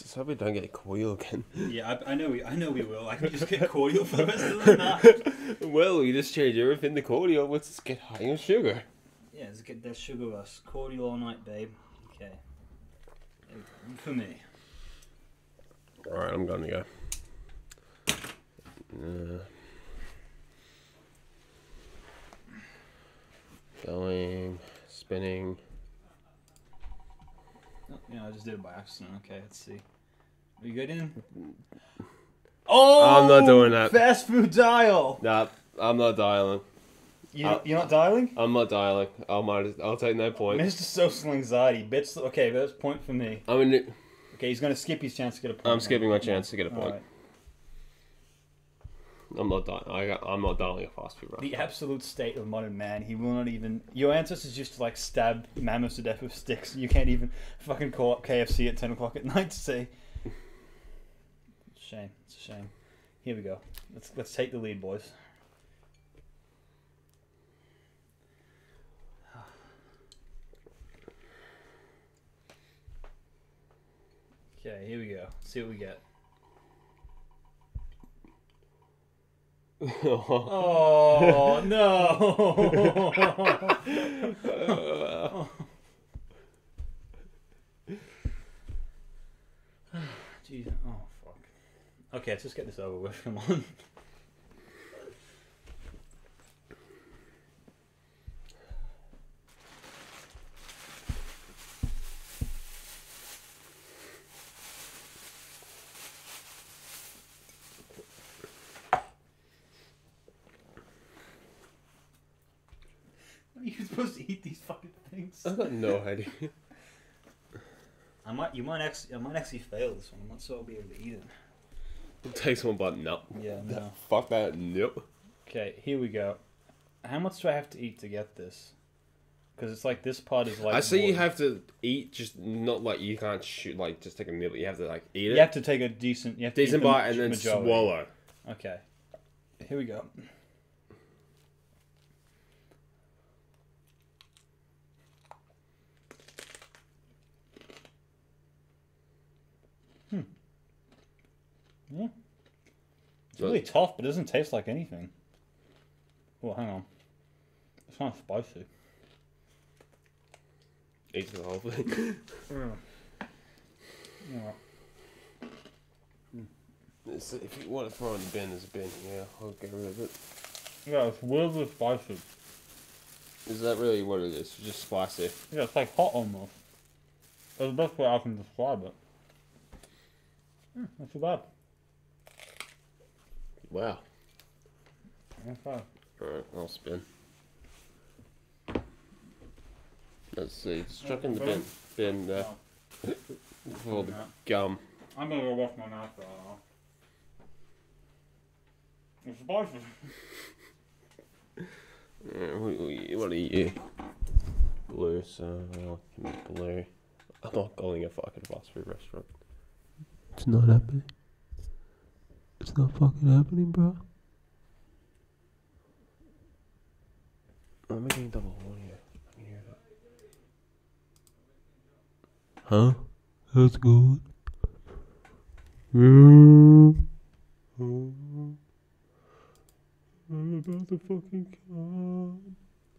Just hope we don't get Coil again. Yeah, I know we will. I can just get Coil for the rest of the night. Well, we just change everything to Cordial. Let's just get high on sugar. Yeah, let's get that sugar rush. Cordial all night, babe. Okay. For me. Alright, I'm gonna go. Going, spinning. Oh, yeah, I just did it by accident. Okay, let's see. Are you good in? Oh! I'm not doing that. Fast food dial! Nah, I'm not dialing. You're not dialing? I'm not dialing. I'll take no point. Mr. Social Anxiety. Bitch. Okay, that's a point for me. Okay, he's going to skip his chance to get a point. I'm skipping my chance to get a point. Right. I'm not dialing a fast food restaurant. The absolute state of modern man. He will not even... Your ancestors used to, like, stab mammoths to death with sticks. You can't even fucking call up KFC at 10 o'clock at night to say... It's a shame. It's a shame. Here we go. Let's take the lead, boys. Okay, here we go. See what we get. Oh no! Jeez, oh fuck. Okay, let's just get this over with. Come on. I've got no idea. You might actually fail this one. I'm not sure I'll be able to eat it. It takes one bite. No. Yeah. No. Fuck that. Nope. Okay. Here we go. How much do I have to eat to get this? Because it's like this part is like. I see you have to eat, just not like you can't shoot like just take a nibble. You have to like eat it. You have to take a decent bite and then swallow. Okay. Here we go. Yeah. It's really tough, but it doesn't taste like anything. Well, hang on. It's kind of spicy. Eat the whole thing. Yeah. It's, if you want to throw in the bin, there's a bin. Yeah, I'll get rid of it. Yeah, it's weirdly spicy. Is that really what it is? It's just spicy. Yeah, it's like hot almost. That's the best way I can describe it. Mm, not too bad. Wow. Alright, I'll spin. Let's see. Struck in the bin there. Oh. All the gum. I'm gonna go wash my mouth for a while. It's spicy. What are you? Blue, so I'll give me blue. I'm not calling a fucking fast food restaurant. It's not happening. It's not fucking happening, bro. I'm making double hole here. I can hear that. Huh? That's good. I'm about to fucking come.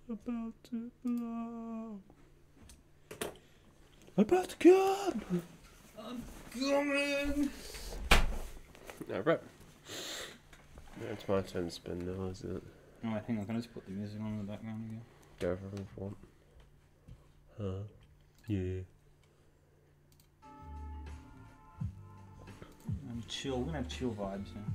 About to blow. About to come. I'm coming. Alright. No, it's my turn to spin now, is it? No, I think I'm gonna just put the music on in the background again. Go for it if you want. Huh? Yeah. I'm chill. We're gonna have chill vibes now.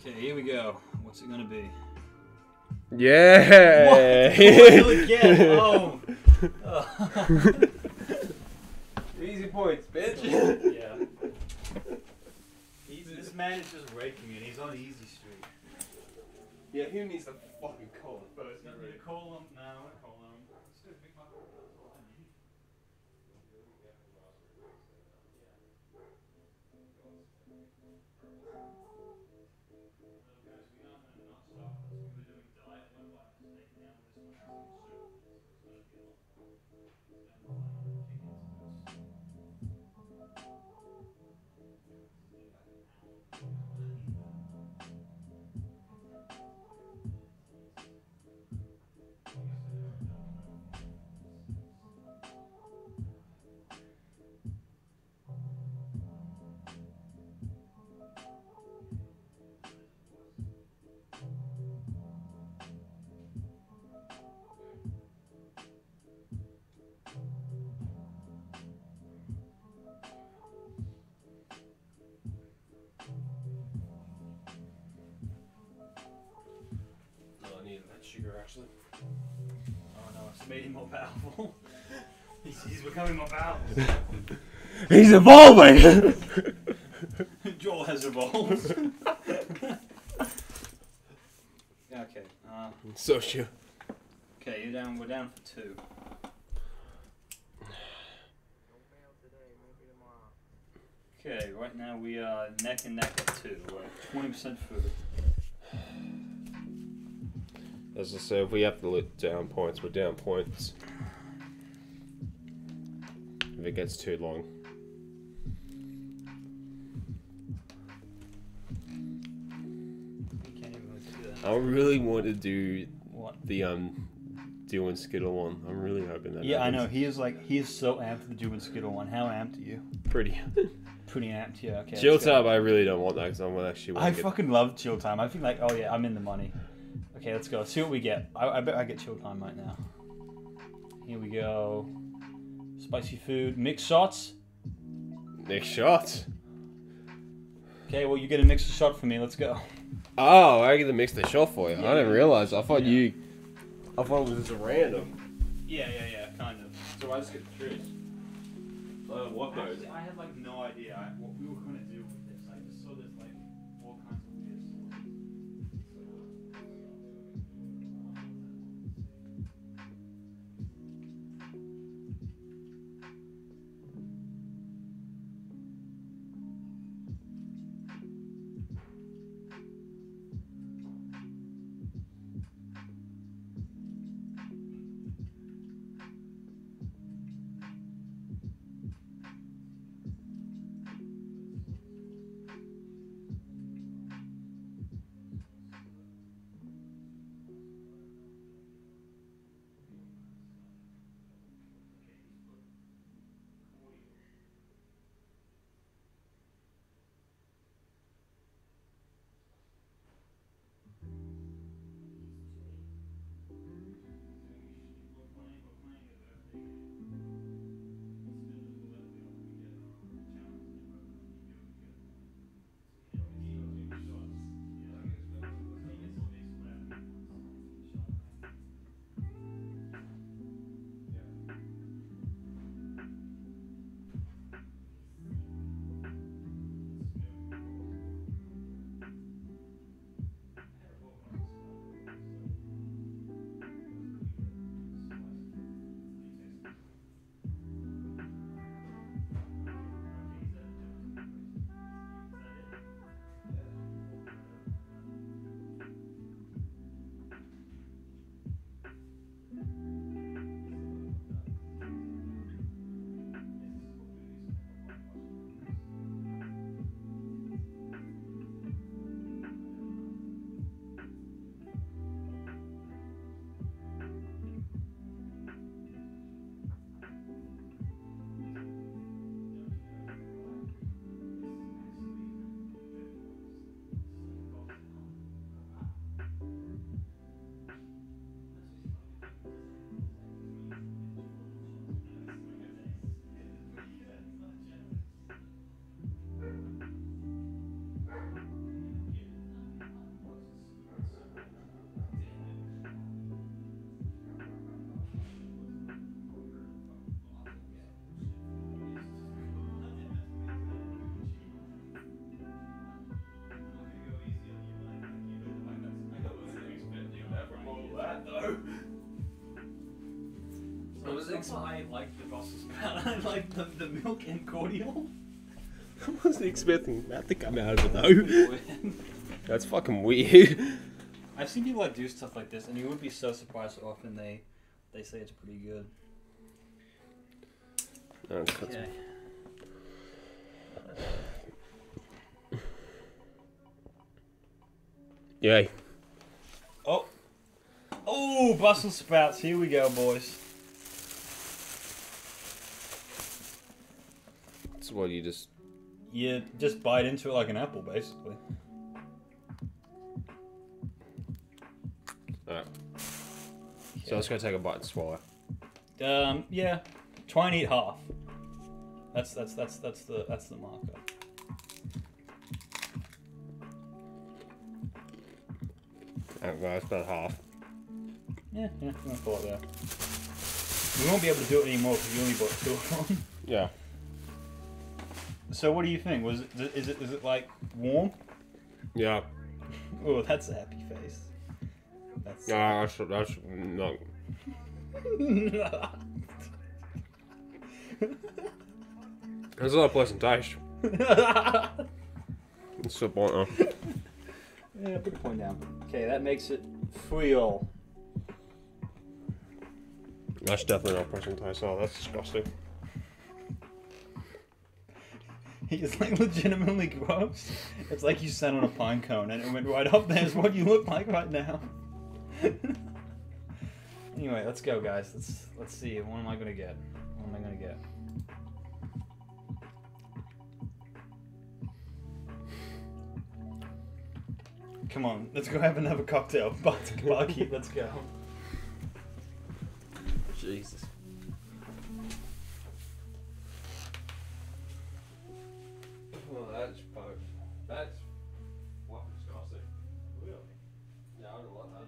Okay, here we go. What's it gonna be? Yeah! What? Again? Oh. Easy points, bitch. Yeah. This man is just raking it. He's on easy street. Yeah, who needs the fucking call? But it's not really call him now. Call him. shooter, actually. Oh no, it's made him more powerful. He's becoming more powerful. He's evolving! Joel has evolved. Okay. So sure. Okay, you're down. We're down for two. Okay, right now we are neck and neck at two. We're at 20% food. As I said, if we have to look down points, we're down points. If it gets too long. I really want to do what? The Dew and Skittle one. I'm really hoping that. Yeah, happens. I know. He is like he is so amped to Dew and Skittle one. How amped are you? Pretty amped. Yeah. Okay. Chill Time. I really don't want that because I'm actually. I fucking love Chill Time. I think like, oh yeah, I'm in the money. Okay, let's go. Let's see what we get. I bet I get Chill Time right now. Here we go. Spicy food, mixed shots. Mixed shots. Okay, well you get a mixed shot for me. Let's go. Oh, I get to mix the shot for you. Yeah. I didn't realize. I thought you. I thought it was just a random. Yeah, kind of. So I just get the truth. What those? I had like no idea what we were gonna do with this. I just saw this like all kinds of weird I like the Brussels sprout. I like the milk and cordial. I wasn't expecting that to come out of it though. That's fucking weird. I've seen people like do stuff like this, and you would be so surprised how often they say it's pretty good. Okay. Yay. Oh, Brussels sprouts. Here we go, boys. What you just bite into it like an apple, basically. Alright. Yeah. So let's go take a bite and swallow. Yeah. Try and eat half. That's the marker. Alright, guys, about half. Yeah, yeah, I thought there. We won't be able to do it anymore because we only bought two of them. Yeah. So what do you think? Was it, is it like warm? Yeah. Oh, that's a happy face. That's that's no. That's a lot of pleasant taste. Let's sip on it. Yeah, put the point down. Okay, that makes it real. That's definitely not pleasant taste. Oh, that's disgusting. It's like legitimately gross. It's like you sat on a pine cone and it went right up. There's what you look like right now. Anyway, let's go, guys. Let's see. What am I gonna get? What am I gonna get? Come on, let's go have another cocktail. Barkeep, let's go. Jesus. Well, that's both. That's what disgusting. Really? Yeah, I would love that.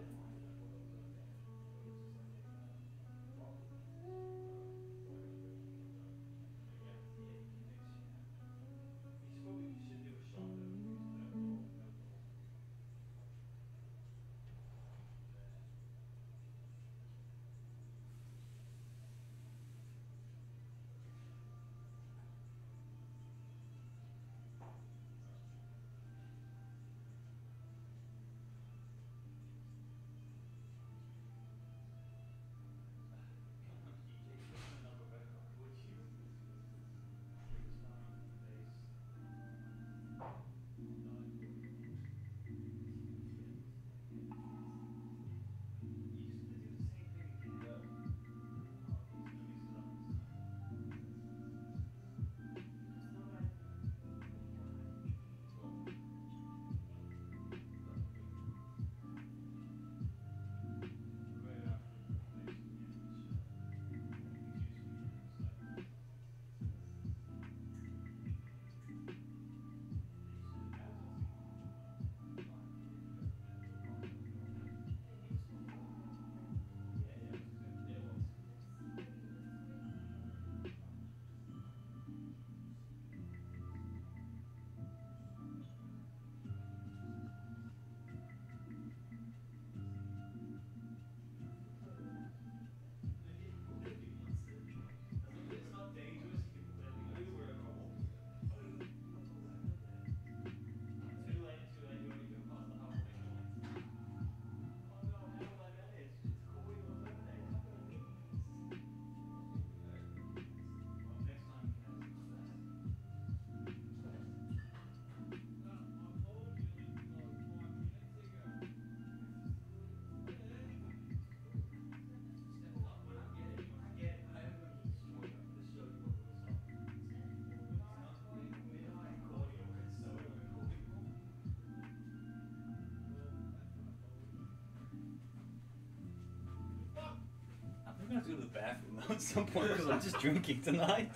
I'm gonna go to the bathroom at some point because I'm just drinking tonight.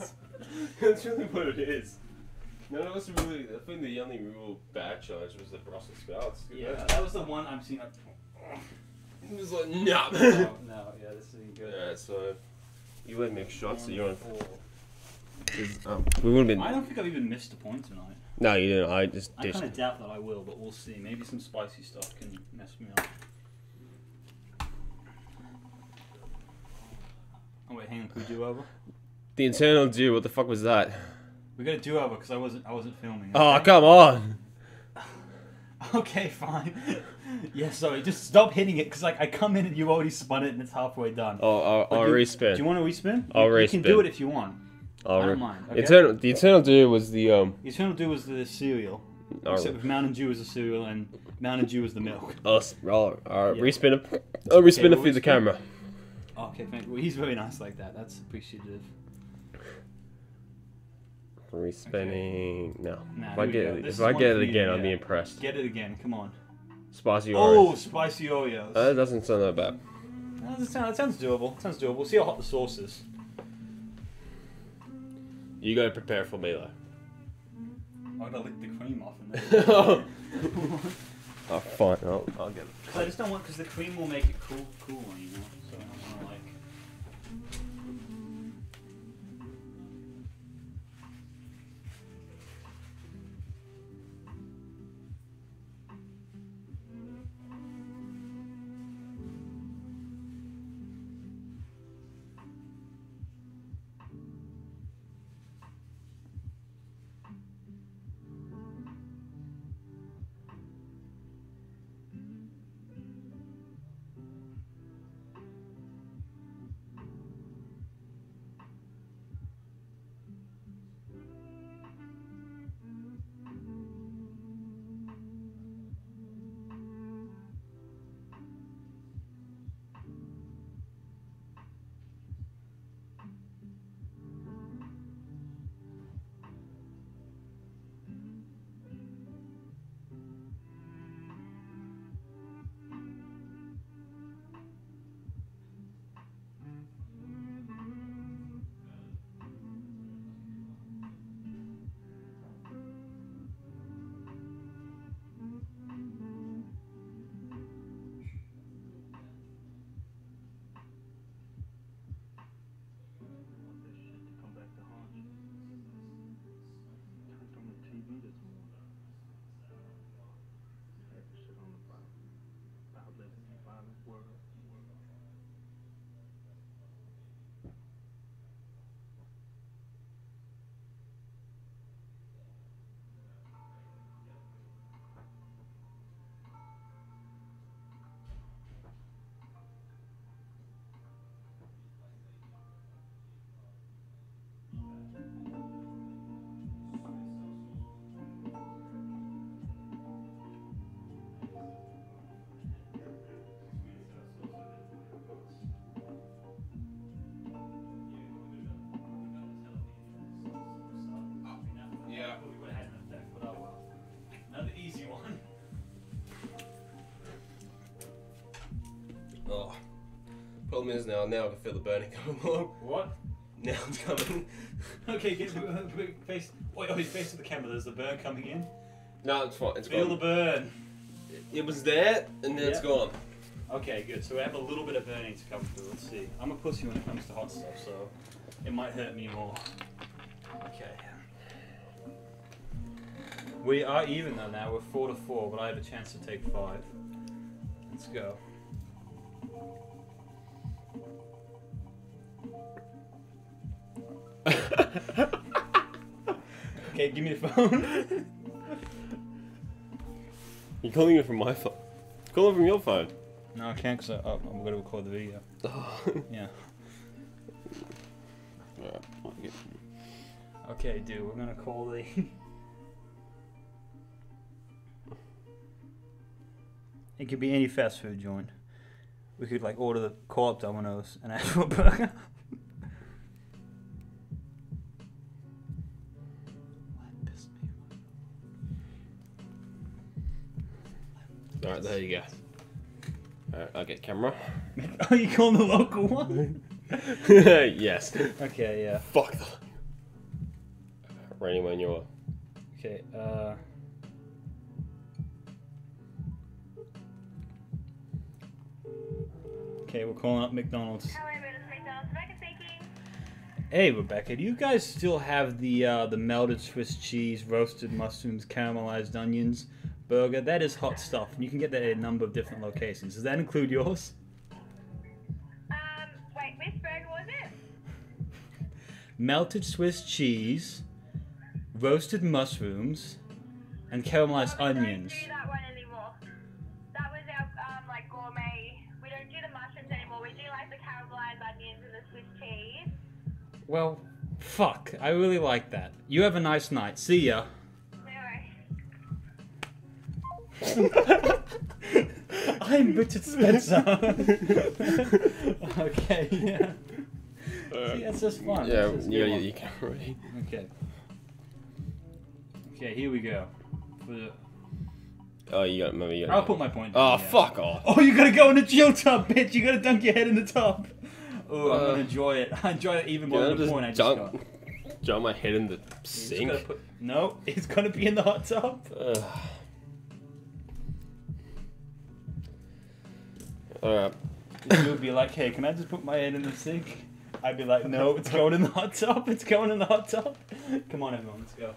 That's really what it is. None of us really. I think the only real bad choice was the Brussels sprouts. Yeah, that was the one I've seen. Like, it was like nah. No, yeah, this isn't good. Yeah, so you had mixed shots, so you're on. We wouldn't been. I don't think I've even missed a point tonight. No, you didn't. I kind of doubt that I will, but we'll see. Maybe some spicy stuff can mess me up. Oh wait, hang on. Can we do over? The internal do. What the fuck was that? We got a do over because I wasn't filming. Okay? Oh come on. Okay, fine. Yeah, sorry. Just stop hitting it because like I come in and you already spun it and it's halfway done. Oh, I'll respin. Do you want to respin? I'll respin. You can do it if you want. I don't mind. Okay? The internal do was the The internal do was the cereal. Except Mountain Dew was the cereal and Mountain Dew was the milk. Oh, alright. Yeah. Respin it. I'll respin it through the camera. Okay, thank you. Well, he's very nice like that. That's appreciative. Respinning. Okay. No. Nah, if I get it again, I'll be impressed. Get it again. Come on. Spicy Oreos. Oh, spicy Oreos. That doesn't sound that bad. That sounds doable. It sounds doable. We'll see how hot the sauce is. You gotta prepare for Milo. I gotta lick the cream off in there. Oh, fine. Oh, I'll get it. Because I just don't want, because the cream will make it cool, you know? So I don't want to, like... Problem is now I can feel the burning coming along. What? Now it's coming. Okay, get face. Wait, oh, face to the camera. There's the burn coming in. No, it's fine. It's fine. Feel the burn. It was there, and then it's gone. Okay, good. So we have a little bit of burning to come through. Let's see. I'm a pussy when it comes to hot stuff, so it might hurt me more. Okay. We are even though now. We're 4-4, but I have a chance to take 5. Let's go. Okay, give me the phone. You're calling it from my phone. Call it from your phone. No, I can't because I'm going to record the video. Yeah. Alright, okay, dude, we're going to call the... It could be any fast food joint. We could, like, order the co-op Domino's and ask for a burger. Alright, there you go. Alright, I'll get camera. Are you calling the local one? Yes. Okay, yeah. Fuck the... Rainy when you are. Okay, Okay, we're calling up McDonald's. Hello, everyone. McDonald's. Rebecca speaking. Hey, Rebecca, do you guys still have the melted Swiss cheese, roasted mushrooms, caramelized onions burger? That is hot stuff, and you can get that at a number of different locations. Does that include yours? Wait, which burger was it? Melted Swiss cheese, roasted mushrooms, and caramelized onions. We don't do that one anymore. That was our, like, gourmet. We don't do the mushrooms anymore. We do, like, the caramelized onions and the Swiss cheese. Well, fuck. I really like that. You have a nice night. See ya. I'm Richard Spencer. Okay, yeah. See, that's just fun. Yeah, you can already. Okay. Okay, here we go. Oh, you got it. I'll put my point down. Oh, yeah. Fuck off. Oh, you gotta go in the chill tub, bitch. You gotta dunk your head in the tub. Oh, I'm gonna enjoy it. I enjoy it even more than the point I just got. Jump my head in the sink? No, it's gonna be in the hot tub. All right. You would be like, hey, can I just put my head in the sink? I'd be like, no, it's going in the hot tub. It's going in the hot tub. Come on, everyone, let's go.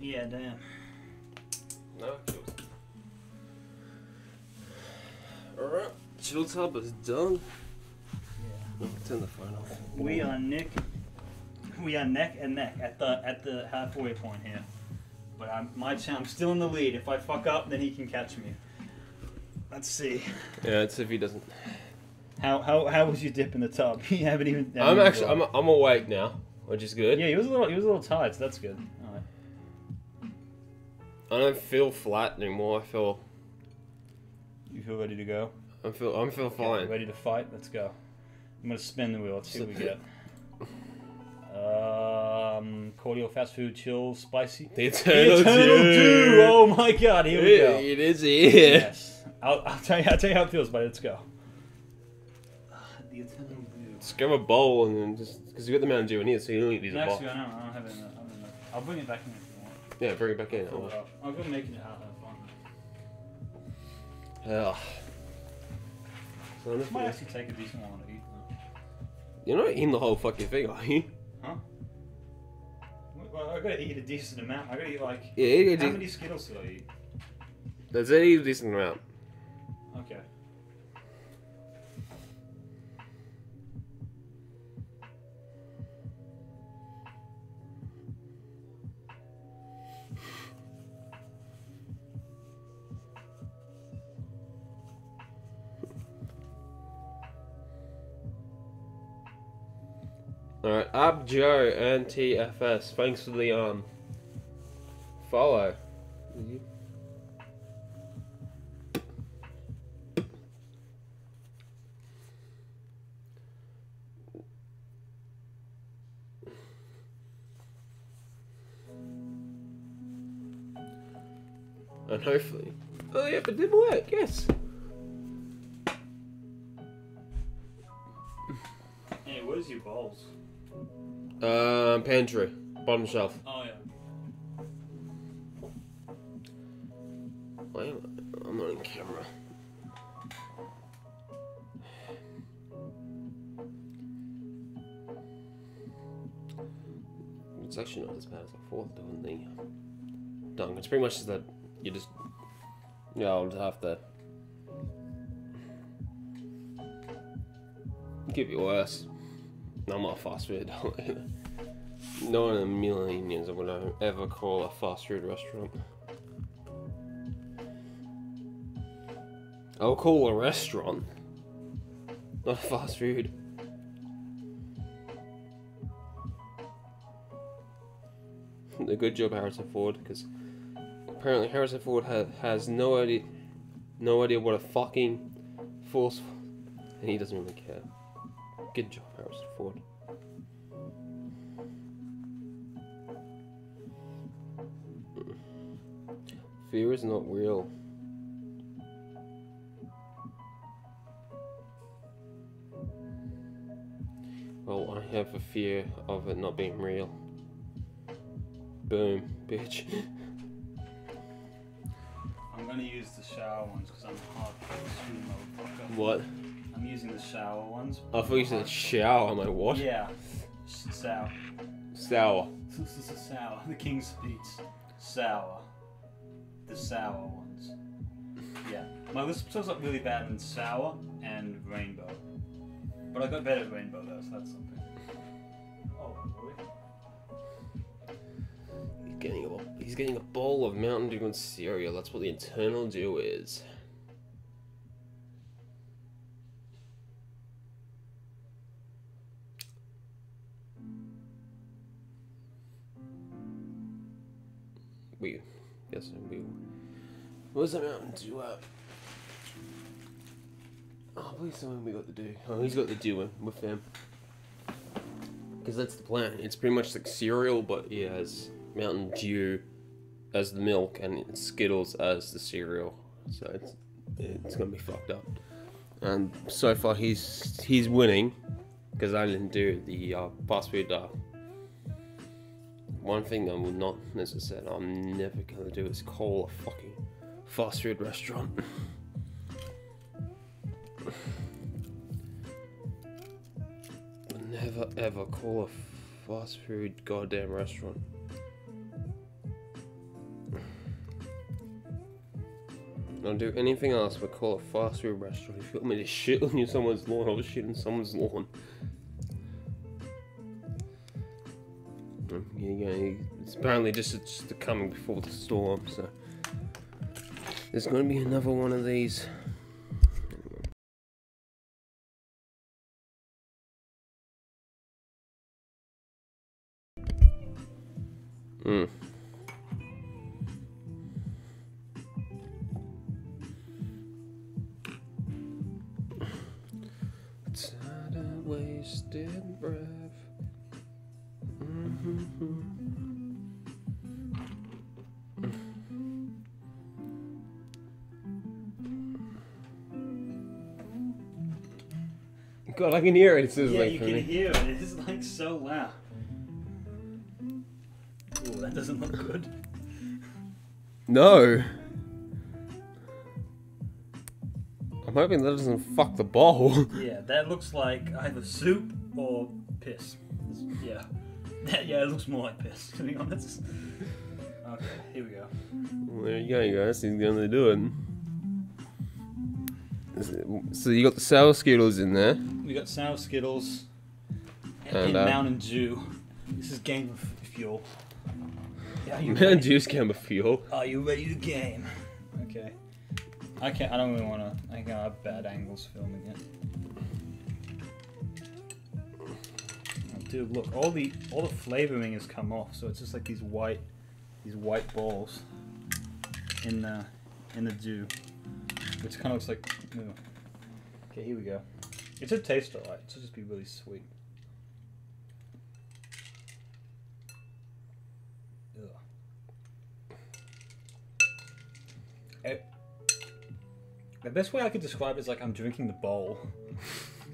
Yeah, damn. No, chill. Alright, chill tub is done. Yeah. Turn the phone off. We are neck and neck at the halfway point here. But I'm still in the lead. If I fuck up, then he can catch me. Let's see. Yeah, let's see if he doesn't. How was your dip in the tub? You haven't even. I'm awake now, which is good. Yeah, he was a little tired, so that's good. I don't feel flat anymore. I feel. You feel ready to go? I'm feel fine. Ready to fight? Let's go. I'm gonna spin the wheel. Let's see what we get. Cordial, fast food, chill, spicy. The Eternal Dew. Oh my God! Here we go. It is here. Yes. I'll tell you how it feels, but let's go. The Eternal Dew. Just grab a bowl and then just because you got the Mountain Dew in here, so you don't eat these. No, actually, I don't have it. I'll bring it back in. Yeah, bring it back in. I've been making it out of that fun. This might actually take a decent while to eat now. You're not eating the whole fucking thing, are you? Huh? Well, I gotta eat a decent amount. I gotta eat like... Yeah, how many Skittles did I eat? Does it eat a decent amount? Okay. Alright, Abjo and TFS, thanks for the follow. And hopefully Oh yeah, but it didn't work, yes. Hey, where's your bowls? Pantry. Bottom shelf. Oh yeah. Why am I? I'm not on camera. It's actually not as bad as I thought doing the dung. It's pretty much just that you just, you know, I'll just have to give you worse. I'm not a fast food. No one in a million years would I ever call a fast food restaurant. I'll call a restaurant, not a fast food. A good job, Harrison Ford, because apparently Harrison Ford has no idea what a fucking force, and he doesn't really care. Good job, Harrison Ford. Fear is not real. Well, I have a fear of it not being real. Boom, bitch. I'm gonna use the shower ones because I'm hardcore motherfucker. What? I'm using the shower ones. I thought you said shower. I'm like, what? Yeah. Sour. Sour. This is a sour. The King's Speech. Sour. The sour ones. Yeah. My list shows up really bad in sour and rainbow. But I got better at rainbow though, so that's something. He's getting a bowl of Mountain Dew and cereal. That's what the internal dew is. Where's the Mountain Dew at? Oh, please tell him we got the dew. Oh, he's got the dew with him. Because that's the plan. It's pretty much like cereal, but he has Mountain Dew as the milk and Skittles as the cereal, so it's gonna be fucked up. And so far he's winning because I didn't do the fast food. One thing I will not, as I said, I'm never gonna do is call a fucking fast food restaurant. I'll never ever call a fast food goddamn restaurant. I'll do anything else but call a fast food restaurant. If you want me to shit on someone's lawn, I'll shit on someone's lawn. It's apparently just the coming before the storm, so there's going to be another one of these. Anyway. Wasted breath. God, I can hear it. It's yeah, like you can hear it. It's like so loud. Oh, that doesn't look good. No. I'm hoping that doesn't fuck the bowl. Yeah, that looks like either soup or piss. Yeah. Yeah, it looks more like piss, to be honest. Okay, here we go. Well, there you go, you guys. He's gonna do it. So you got the sour Skittles in there. We got sour Skittles and Mountain Dew. This is game of fuel. Yeah, Mountain Dew's game of fuel. Are you ready to game? Okay. I don't really want to, I think I have bad angles filming it. Oh, dude, look, all the flavoring has come off, so it's just like these white balls in the dew, which kind of looks like, ooh. Okay, here we go. It should taste alright, it should just be really sweet. Ugh. The best way I could describe it is like I'm drinking the bowl.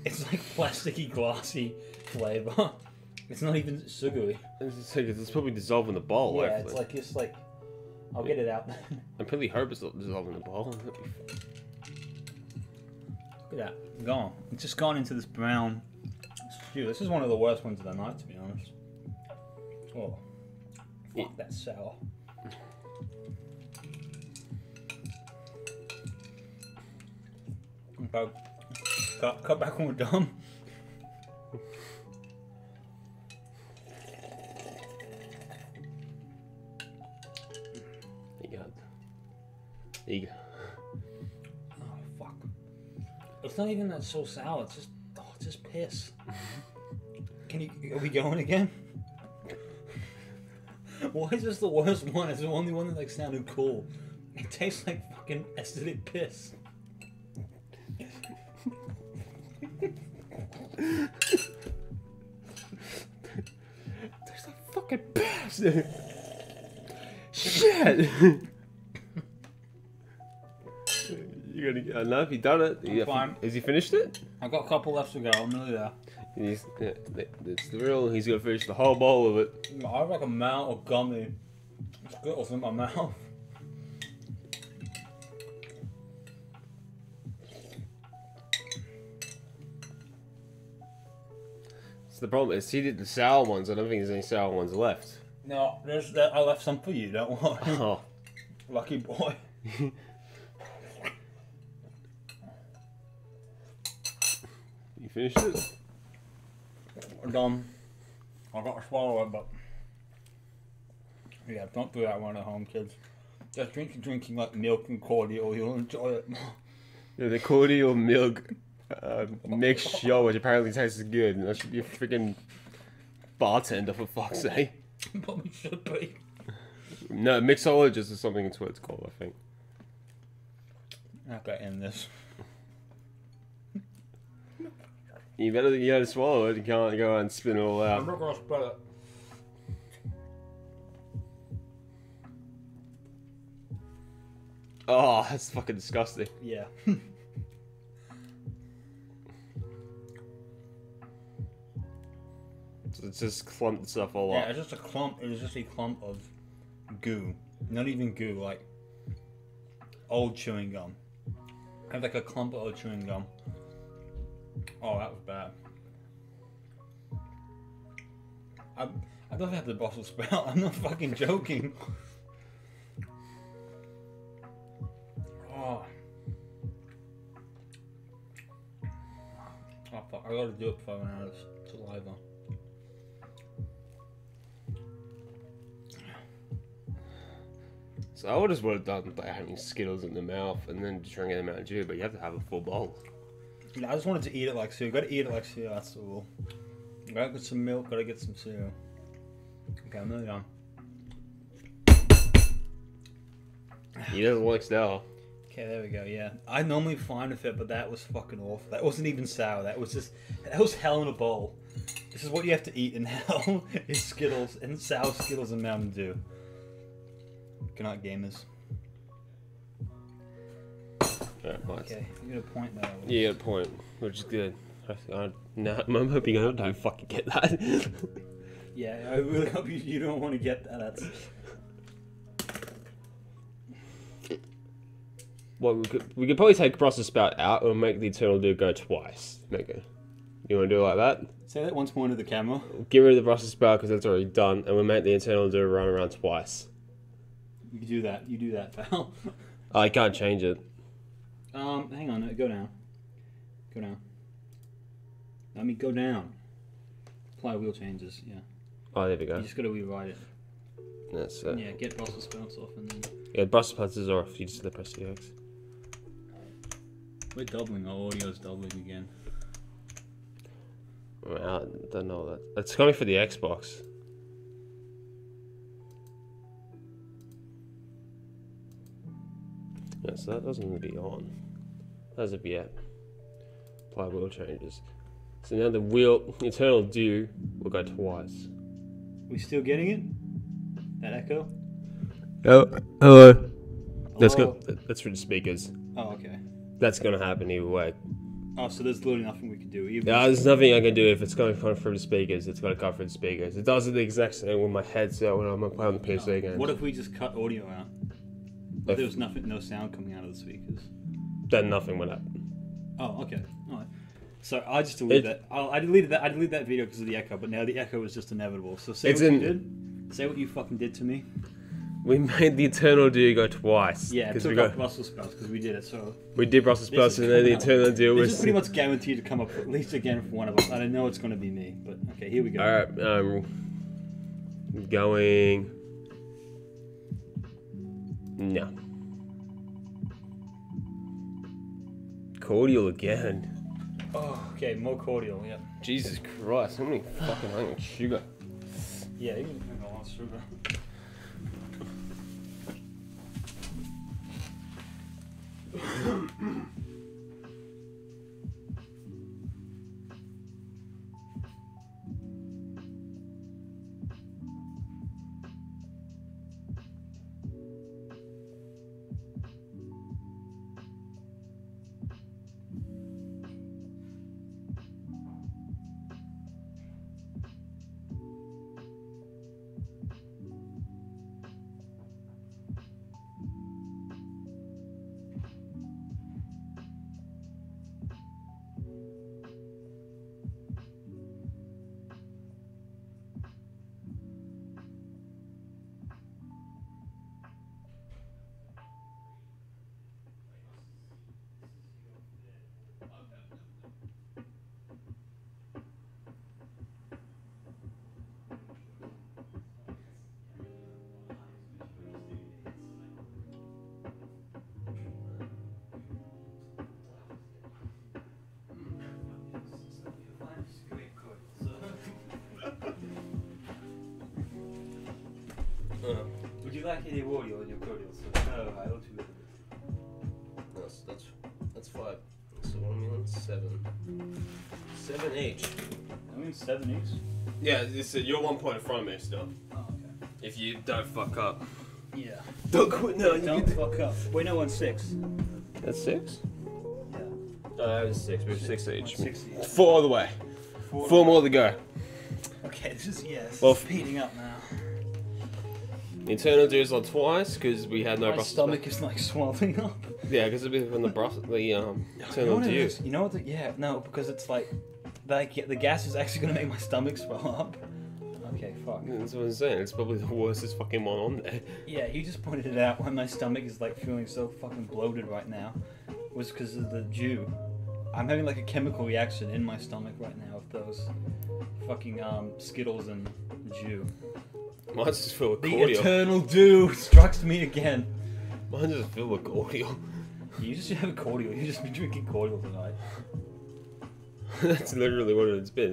It's like plasticky, glassy flavor. It's not even sugary. It's probably dissolving the bowl. Yeah, hopefully. It's like just like. I'll get it out. I really hope it's not dissolving the bowl. Look at that. Gone. It's just gone into this brown stew. This is one of the worst ones of the night, to be honest. Oh. Fuck, that's sour. But cut back when we're done. There you go. Oh fuck! It's not even that so sour. It's just, oh, it's just piss. Can you? Are we going again? Why is this the worst one? It's the only one that like sounded cool. It tastes like fucking acidic piss. It tastes like fucking piss. Shit. You're gonna get enough. You done it. I'm fine. Has he finished it? I've got a couple left to go. I'm nearly there. It's the real. He's gonna finish the whole bowl of it. I have like a mount of gummy skittles in my mouth. It's the problem. Is he did the sour ones. I don't think there's any sour ones left. No, there, I left some for you. Don't worry. Oh, lucky boy. You finished it? We're done. I got to swallow it, but yeah, don't do that one at home, kids. Just drinking like milk and cordial, you'll enjoy it more. Yeah, the cordial milk mixed show, which apparently tastes good, and I should be a freaking bartender for fuck's sake. Probably should be. No, mixologist is something, it's what it's called, I think. I gotta end this. You better you gotta swallow it, you can't go and spit it all out. I'm not gonna spit it. Oh, that's fucking disgusting. Yeah. So it's just clumped stuff all up. Yeah, it's just a clump, it was just a clump of goo. Not even goo, like old chewing gum. I have like a clump of old chewing gum. Oh, that was bad. I don't have the Brussels sprout. I'm not fucking joking. Oh. Oh fuck! I gotta do it for 7 hours. Saliva. So I would just would have done by having Skittles in the mouth and then drinking them out of Jew, but you have to have a full bowl. I just wanted to eat it like cereal. Gotta eat it like cereal, that's the rule. Gotta get some milk, gotta get some cereal. Okay, I'm nearly done. He doesn't like sour. Okay, there we go, yeah. I normally fine with it, but that was fucking awful. That wasn't even sour, that was hell in a bowl. This is what you have to eat in hell, is Skittles, and sour Skittles and Mountain Dew. Good night, gamers. Okay, you got a point though. Yeah, you got a point, which is good. I'm hoping I don't fucking get that. Yeah, I really hope you don't want to get that. Well, we could probably take Brussels sprout out and make the eternal dew go twice. Okay. You want to do it like that? Say that once more into the camera. Get rid of the Brussels sprout because that's already done, and we'll make the eternal dew run around twice. You do that. You do that, pal. I can't change it. Hang on, go down. Go down. Let me go down. Apply wheel changes, yeah. Oh, there we go. You just gotta rewrite it. That's it. Yeah, get Brussels sprouts off and then... Yeah, Brussels sprouts is off, you just have to press the X. We're doubling, our audio's doubling again. I don't know that. It's coming for the Xbox. Yeah, so that doesn't need to be on. That doesn't be it. Apply wheel changes. So now the wheel, eternal dew, will go twice. We still getting it? That echo? Oh, hello. That's good. That's for the speakers. Oh, okay. that's going to happen either way. Oh, so there's literally nothing we can do. There's nothing I can do. If it's going to come from the speakers, it's going to come from the speakers. It does the exact same with my headset when I'm playing the PC games. What if we just cut audio out? If there was nothing, no sound coming out of the speakers. Then nothing would happen. Oh, okay. All right. So I just deleted that. I deleted that video because of the echo, but now the echo is just inevitable. So say what you did. Say what you fucking did to me. We made the Eternal Deal go twice. Yeah, because we got Brussels sprouts because we did it. So we did Brussels sprouts, and then the Eternal Deal was pretty much guaranteed to come up at least again for one of us. I don't know it's going to be me, but okay, here we go. All right, going. No. Cordial again. Oh, okay, more cordial. Yeah. Jesus Christ, how many fucking onion sugar? Yeah, you can drink a lot of sugar. Yeah, you're one point in front of me still. Oh, okay. If you don't fuck up. Yeah. Don't quit now. Yeah, don't fuck up. Wait, no, 1-6. That's 6? Yeah. No, that was 6. We have 6 each. 4 all the way. 4 more to go. Okay, this is, yeah, well, speeding up now. Internal dues on twice, because we had no... My stomach is like swelling up. Yeah, because it'll be from the internal dues. You know what? Yeah, no, because it's like... the gas is actually going to make my stomach swell up. Okay, fuck. That's what I'm saying. It's probably the worstest fucking one on there. Yeah, you just pointed it out when my stomach is like feeling so fucking bloated right now. It was because of the dew. I'm having like a chemical reaction in my stomach right now with those fucking Skittles and dew. Mine just feel with cordial. The eternal dew strikes me again. Mine just feel with cordial. You just have a cordial. You just been drinking cordial tonight. That's literally what it's been.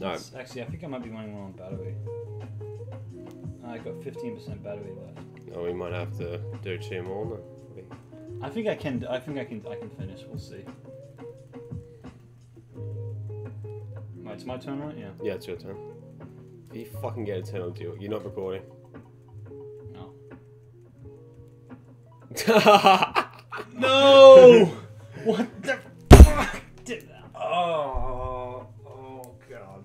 Right. Actually, I think I might be running low on battery. I got 15% battery left. Oh, we might have to do 2 more now. I think I can. I can finish. We'll see. Right, it's my turn, right? Yeah. Yeah, it's your turn. If you fucking get a turn, I'll do it. You're not recording. No. No. What the? Oh, oh God.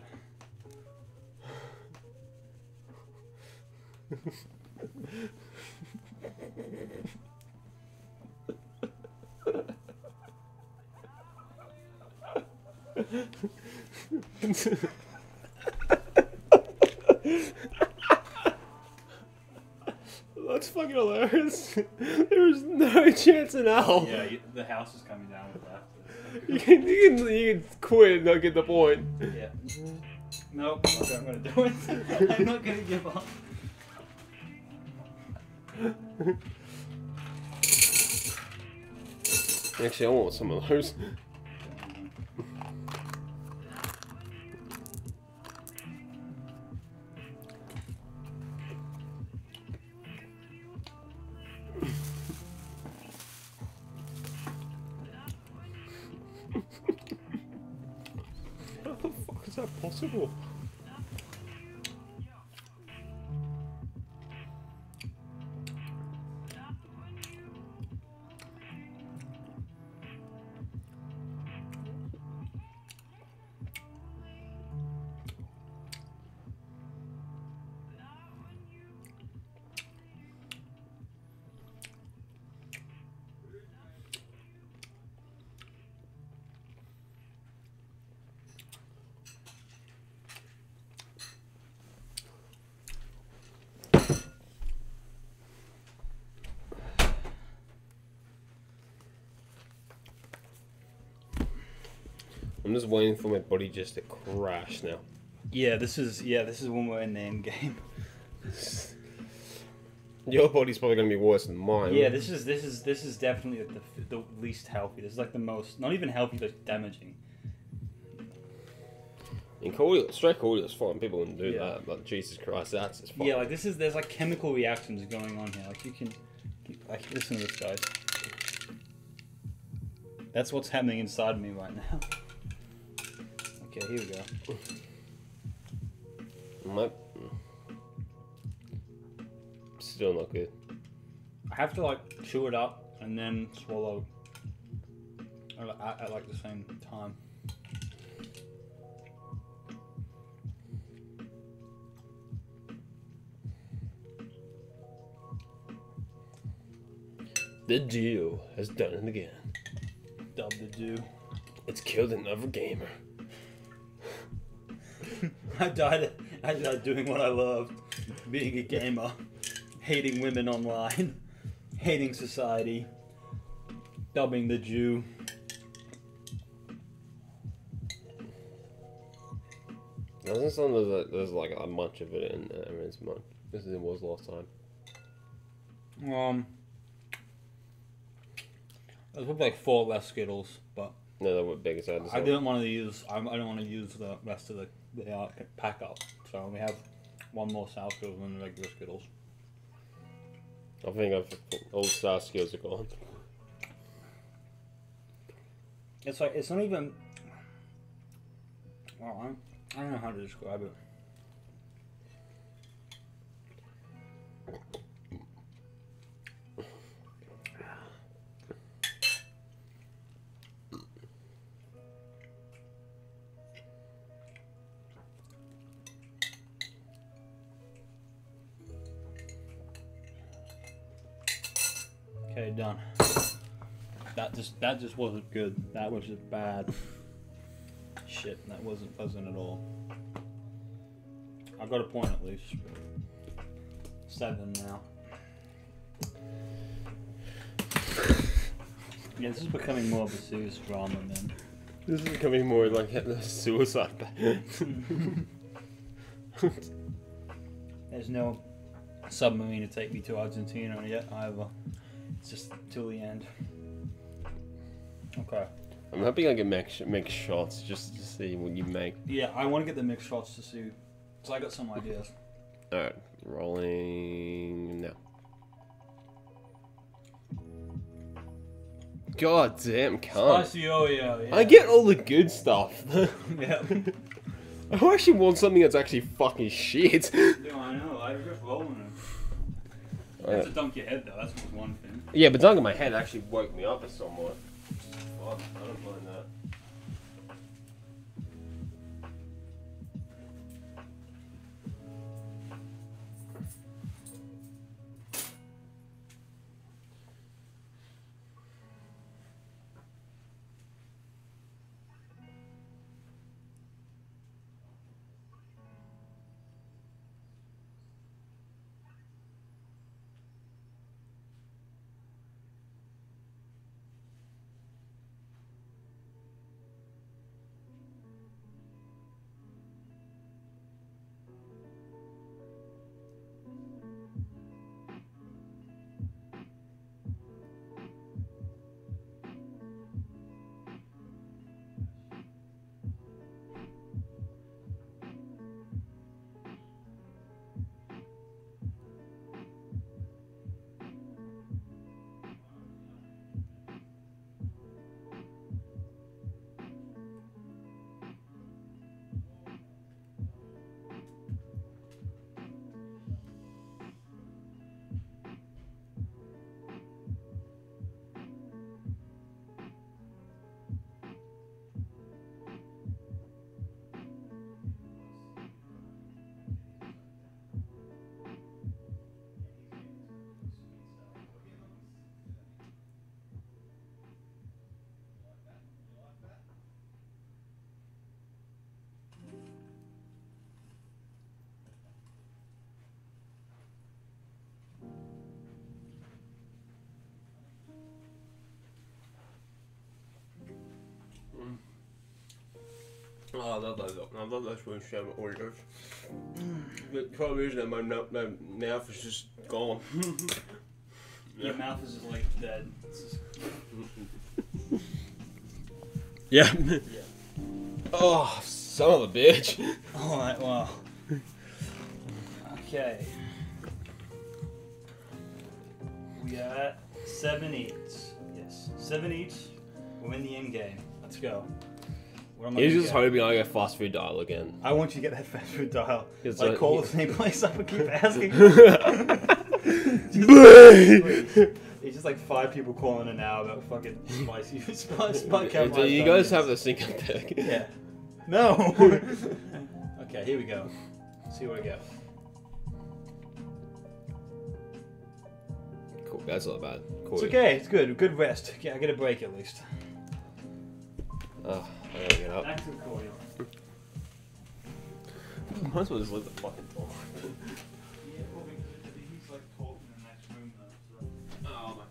That's fucking hilarious. There's no chance in hell. Yeah, the house is coming down with that. You can quit and not get the point. Yeah. Nope. Okay, I'm gonna do it. I'm not gonna give up. Actually, I want some of those. Possible. I'm just waiting for my body just to crash now. Yeah, this is when we're in the end game. Your body's probably gonna be worse than mine. Yeah, this is definitely the least healthy. This is like the most, not even healthy, but damaging. In cordial, straight cordial is fine. People can do that, but Jesus Christ, that's fine. Yeah, like there's like chemical reactions going on here. Like you can, like listen to this, guys. That's what's happening inside me right now. Okay, here we go. Still not good. I have to like chew it up and then swallow at like the same time. The Jew has done it again. Dub the Jew. It's killed another gamer. I died doing what I loved, being a gamer. Hating women online, hating society, dubbing the Jew. Doesn't sound like there's like a bunch of it in everyone's mind. This is it was last time. There's probably like 4 less Skittles, but no, they were big as I didn't want to use. I don't want to use the rest of the pack up. So we have 1 more sour Skittles than the regular Skittles. I think all star skills are gone. It's like, it's not even... Well, I don't know how to describe it. Done. That just wasn't good. That was just bad. Shit, that wasn't pleasant at all. I got a point at least. 7 now. Yeah, this is becoming more of a serious drama, man. This is becoming more like a suicide pact. There's no submarine to take me to Argentina yet either. It's just till the end. Okay. I'm hoping I can make shots just to see what you make. Yeah, I want to get the mixed shots to see. So I got some ideas. Alright, rolling now. God damn, can't. Spicy Oreo, yeah. I get all the good stuff. Yeah. I actually want something that's actually fucking shit. Dude, I know, I regret rolling it. You have to dunk your head though, that's just one thing. Yeah, but dunking my head actually woke me up at somewhat. I don't mind that. Oh, I love those. I love those windshield orders. But for some reason, my mouth is just gone. Your mouth is just like dead. Just... yeah. Yeah. Oh, son of a bitch. All right. Well. Okay. We are at 7 each. Yes, 7 each. We're in the end game. Let's go. He's just hoping I go fast food dial again. I want you to get that fast food dial. It's like, call the same place up and keep asking. It's just like 5 people calling an hour about fucking spicy food. Do you guys have the sink and pack? Yeah. No. Okay, here we go. See where I go. Cool, that's not bad. Cool. It's okay, it's good. Good rest. Yeah, I get a break at least. Back to the cordial. Might as well just leave the fucking door. Yeah, probably. He's like talking in the next room though. So. Oh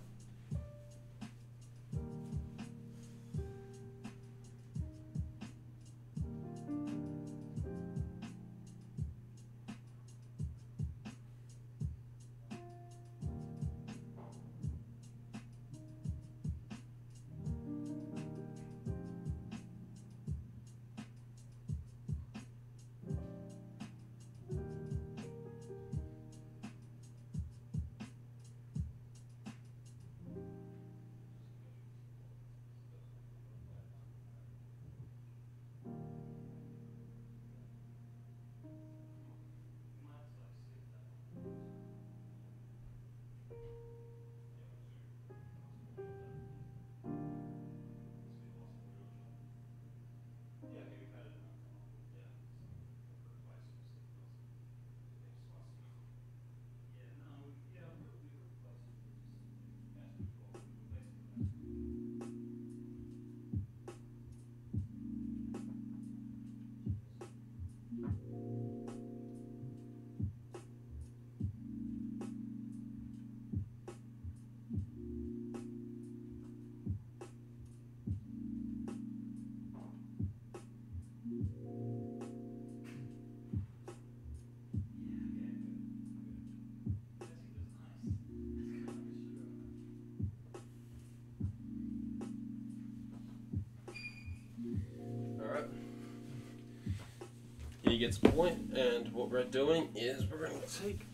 He gets a point, and what we're doing is we're going to take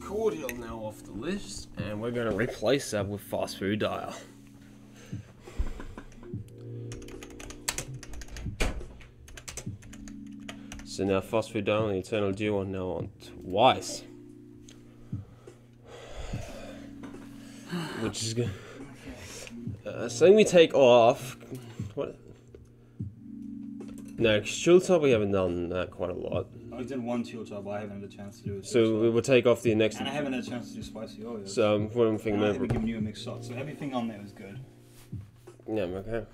cordial now off the list, and we're going to replace that with fast food dial. So now fast food dial and eternal dew are now on twice, which is good. So we take off what. No, Shieldtop we haven't done that quite a lot. I did one Shieldtop, I haven't had a chance to do it. So we will take off the next... And I haven't had a chance to do spicy oil. So what I'm thinking about... I've given you a mixed shot, so everything on there was good. Yeah, I'm okay. Did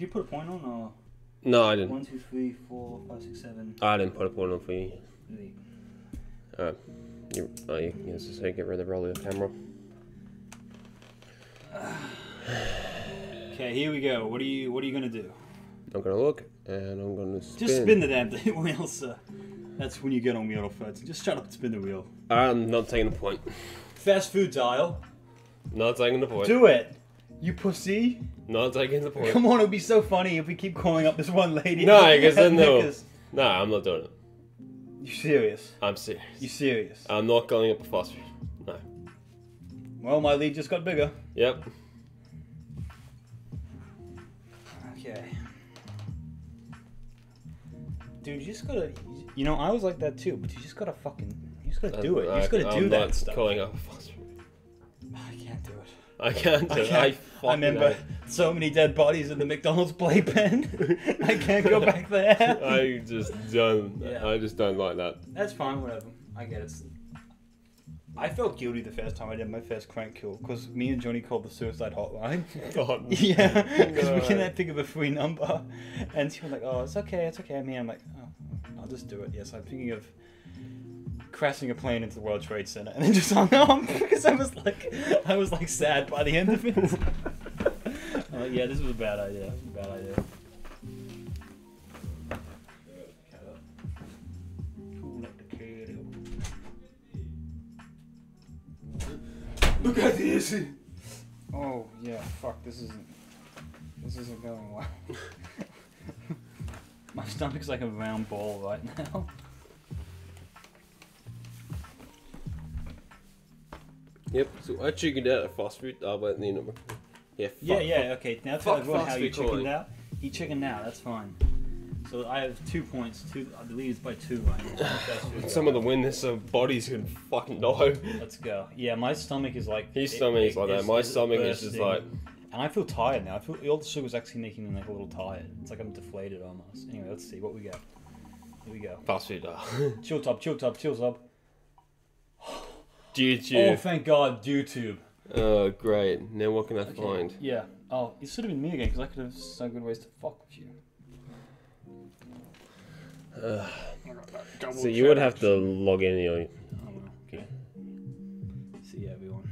you put a point on, or...? No, I didn't. 1, 2, 3, 4, 5, 6, 7... I didn't put a point on for you. Alright. Oh, you can just say get rid of the roll of your camera. Okay, here we go. What are you going to do? I'm going to look. And I'm gonna spin. Just spin the damn thing, wheel, sir. That's when you get on wheel first. Just shut up and spin the wheel. I'm not taking the point. Fast food dial. Not taking the point. Do it, you pussy. Not taking the point. Come on, it'd be so funny if we keep calling up this one lady. No, because then no, I'm not doing it. You serious? I'm serious. You serious? I'm not calling up a fast food. No. Well, my lead just got bigger. Yep. Okay. Dude, you just gotta, you know, I was like that too, but you just gotta fucking, you just gotta do it. You just gotta do that stuff. I'm not calling up a fast food. I can't do it. I can't do it. I remember so many dead bodies in the McDonald's playpen. I can't go back there. I just don't like that. That's fine, whatever. I get it. I felt guilty the first time I did my first crank kill, because me and Johnny called the suicide hotline. God. Yeah, because we couldn't think of a free number. And she was like, oh, it's okay, man. I'm like, oh, I'll just do it. Yes, I'm thinking of crashing a plane into the World Trade Center. And then just hung up, because I was like sad by the end of it. I'm like, yeah, this was a bad idea. Look at this. Oh yeah, fuck. This isn't going well. My stomach's like a round ball right now. Yep. So I chickened out at fast food. I went in. Yeah. Fuck, yeah. Fuck. Okay. Now tell everyone how you chickened out. He chickened out. That's fine. So I have 2 points. I believe it's by 2 right now. Someone to win this, so bodies can fucking die. Let's go. Yeah, my stomach is like... His stomach is like that. My stomach is just like... And I feel tired now. I feel all the sugar's actually making me like a little tired. It's like I'm deflated almost. Anyway, let's see what we got. Here we go. Fast food. Chill top. YouTube. Oh, thank God, YouTube. Oh, great. Now what can I find? Yeah. Oh, it should have been me again, because I could have so good ways to fuck with you. So you would have to log in anyway. Oh, well, okay. See everyone.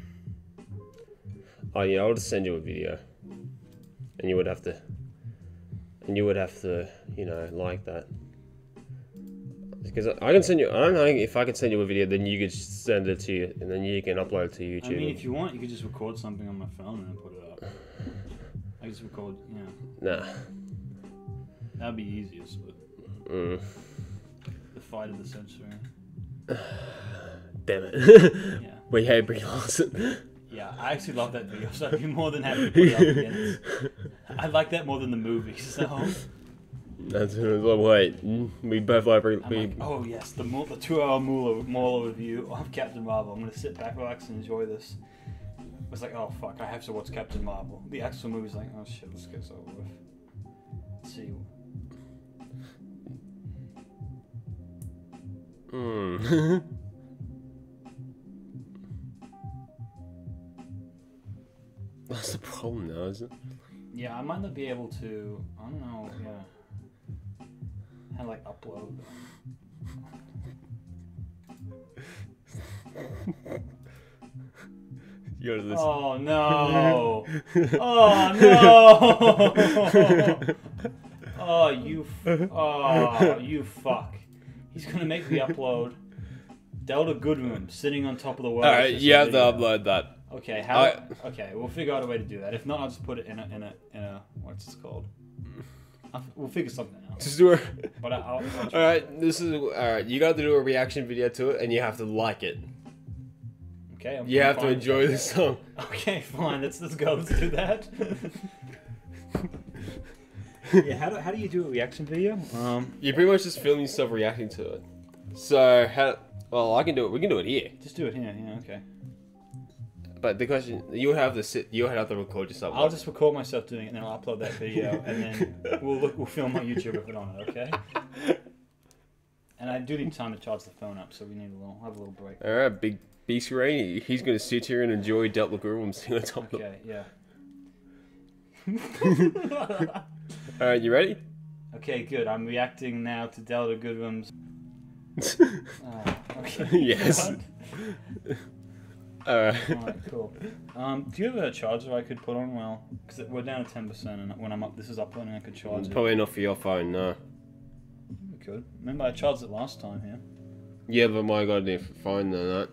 Oh yeah, I would send you a video, and you would have to, you know, like that. Because I can send you. I don't know if I can send you a video, then you could send it to you, and then you can upload it to YouTube. I mean, if you want, you could just record something on my phone and put it up. I just record, you know. Nah. That'd be easiest. But... Mm. The fight of the century. Damn it. Yeah. We hate Brie Larson. Yeah, I actually love that video, so I'd be more than happy to put it up again. I like that more than the movie, so... That's wait. We both like Brie... Like, oh yes, the 2-hour Mauler review of Captain Marvel. I'm going to sit back, relax, and enjoy this. It's like, oh fuck, I have to watch Captain Marvel. The actual movie's like, oh shit, let's get over with. Let's see... Hmm. That's the problem now, isn't it? Yeah, I might not be able to. I don't know. Yeah. How like upload? You gotta listen. Oh no! Oh no! Oh you fuck! He's gonna make me upload Delta Goodrem sitting on top of the world. All right, you have to upload that. Okay, how? Okay, we'll figure out a way to do that. If not, I'll just put it in a what's it called? We'll figure something out. Just do it. But all right, all right. You got to do a reaction video to it, and you have to like it. Okay. You have to enjoy this song. Okay, fine. Let's go. Let's do that. Yeah, how do you do a reaction video? You pretty much just film yourself reacting to it. So well, I can do it. We can do it here. Just do it here. Yeah, okay. But the question, you have to record yourself. I'll just record myself doing it, and then I'll upload that video, and then we'll film on YouTube and put on it. Okay. And I do need time to charge the phone up, so we need have a little break. All right, big beast Rainy. He's gonna sit here and enjoy Delta Goodrem sitting on top. Okay. Yeah. Alright, you ready? Okay, good. I'm reacting now to Delta Goodrem's. Okay. Yes. Alright, cool. Do you have a charger I could put on? Well, because we're down to 10%, and when I'm up, this is uploading, I could charge it. Probably not for your phone, no. We could. Remember, I charged it last time here. Yeah, but my god, if your phone than that.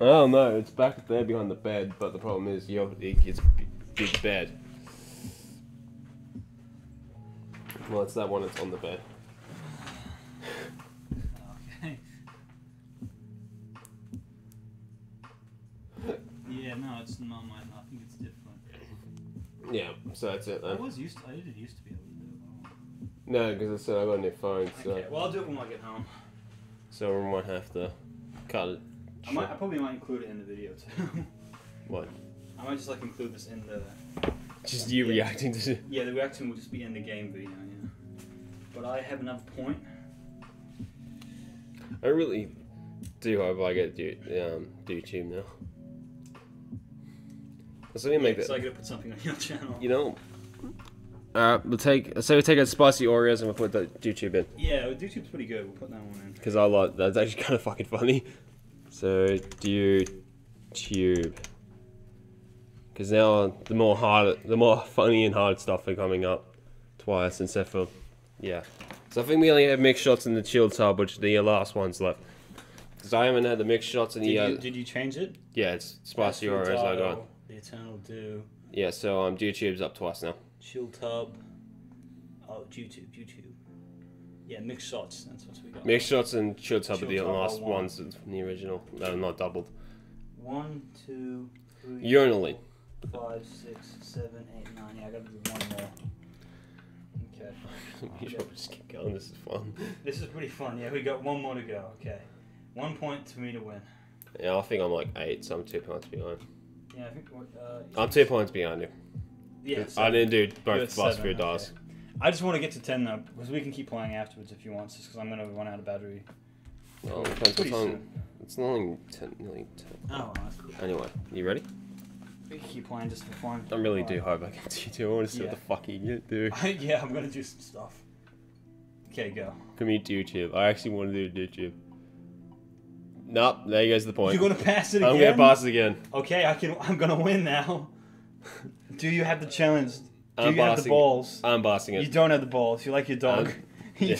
Oh no, it's back there behind the bed, but the problem is, it's big bed. Well, it's that one that's on the bed. Okay. Yeah, no, it's not mine. I think it's different. Yeah, so that's it then. I didn't used to be able to do it. No, because I said I got a new phone, so... Okay, well, I'll do it when I get home. So we might have to cut it. I probably might include it in the video, too. What? I might just, like, include this in the... Just you reacting to... Yeah, the reaction will just be in the game video, yeah. But I have another point. I really do hope I get YouTube now. So let me make that... So I gotta put something on your channel. You know... we take out spicy Oreos and we'll put that YouTube in. Yeah, YouTube's pretty good, we'll put that one in. Because I like... That's actually kind of fucking funny. So, YouTube... Because now the more funny and hard stuff are coming up twice instead of, yeah. So I think we only have mixed shots in the chilled tab, which are the last ones left. Zion had the mixed shots in the. Did you change it? Yeah, it's Spaciora as I go. The Eternal Dew. Yeah, so YouTube's up twice now. Chill Tub. Oh, YouTube. Yeah, mixed shots. That's what we got. Mixed shots and Chill Tub are the last ones from the original. No, not doubled. 1, 2, 3. Urinally. 5, 6, 7, 8, 9. Yeah, I gotta do one more. Okay. We'll just keep going. This is fun. This is pretty fun. Yeah, we got one more to go. Okay. 1 point to me to win. Yeah, I think I'm like 8, so I'm 2 points behind. Yeah, I think. I'm 2 points behind you. Yeah. I didn't do both last few dice. I just want to get to 10 though, because we can keep playing afterwards if you want, just because I'm gonna run out of battery. Well, it's only 10. Oh, that's cool. Anyway, you ready? We can keep playing just for fun. Don't really do homework against you two. I want to see what the fuck you do. Yeah, I'm gonna do some stuff. Okay, go. Come here to YouTube. I actually want to do YouTube. Nope, there goes the point. You're gonna pass it again? I'm gonna pass it again. Okay, I'm gonna win now. Do you have the challenge? Do you have the balls? I'm bossing it. You don't have the balls. You're like your dog. Yeah.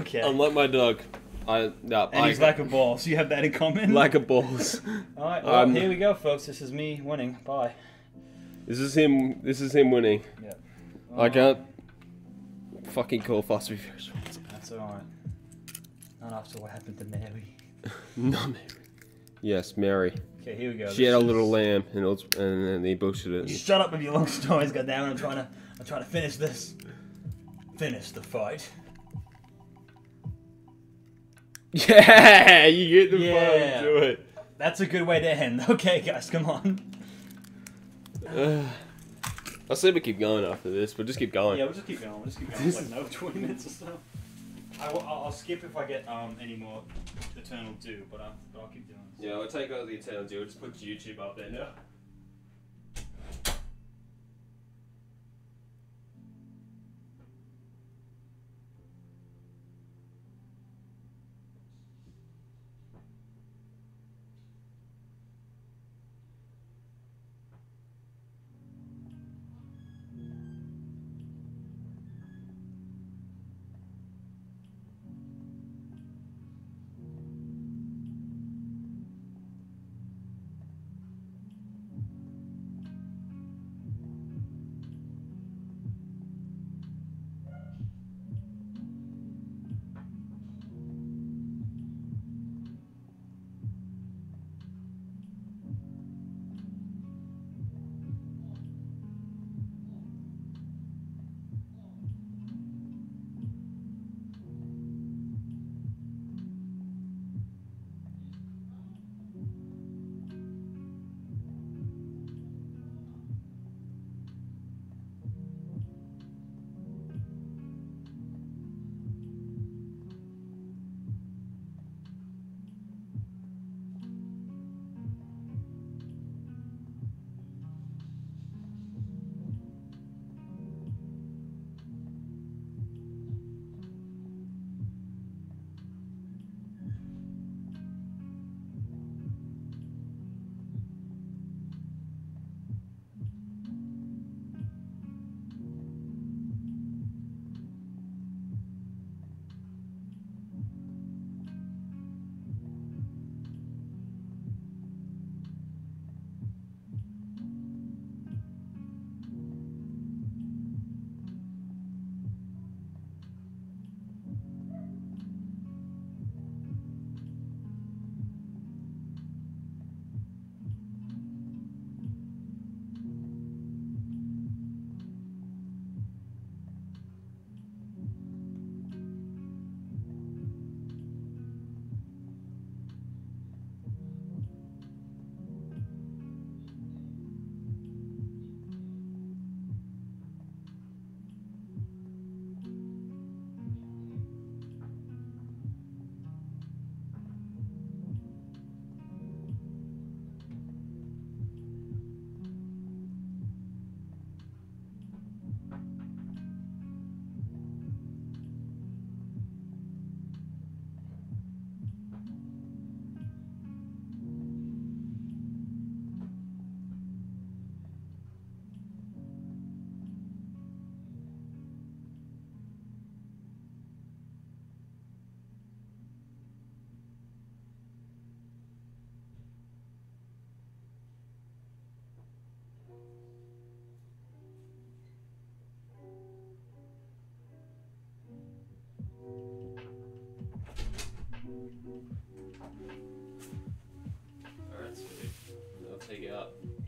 Okay. I'm like my dog. He's like a ball. So you have that in common? Like a balls. All right. Well, here we go, folks. This is me winning. Bye. This is him. This is him winning. Yeah. I can't fucking call fast refresh. That's all right. Not after what happened to Mary. Not Mary. Yes, Mary. Okay, here we go. She had a little lamb, and then they bullshit it. You shut up with your long stories, goddammit! I'm trying to finish this. Finish the fight. Yeah, you get the fight. Do it. That's a good way to end. Okay, guys, come on. I'll say we keep going after this. We'll just keep going. Yeah, we'll just keep going. We'll just keep going. Like another 20 minutes or so. I'll skip if I get any more Eternal Dew, but I'll keep doing it. So. Yeah, I'll take out the Eternal Dew. I'll just put YouTube up there now.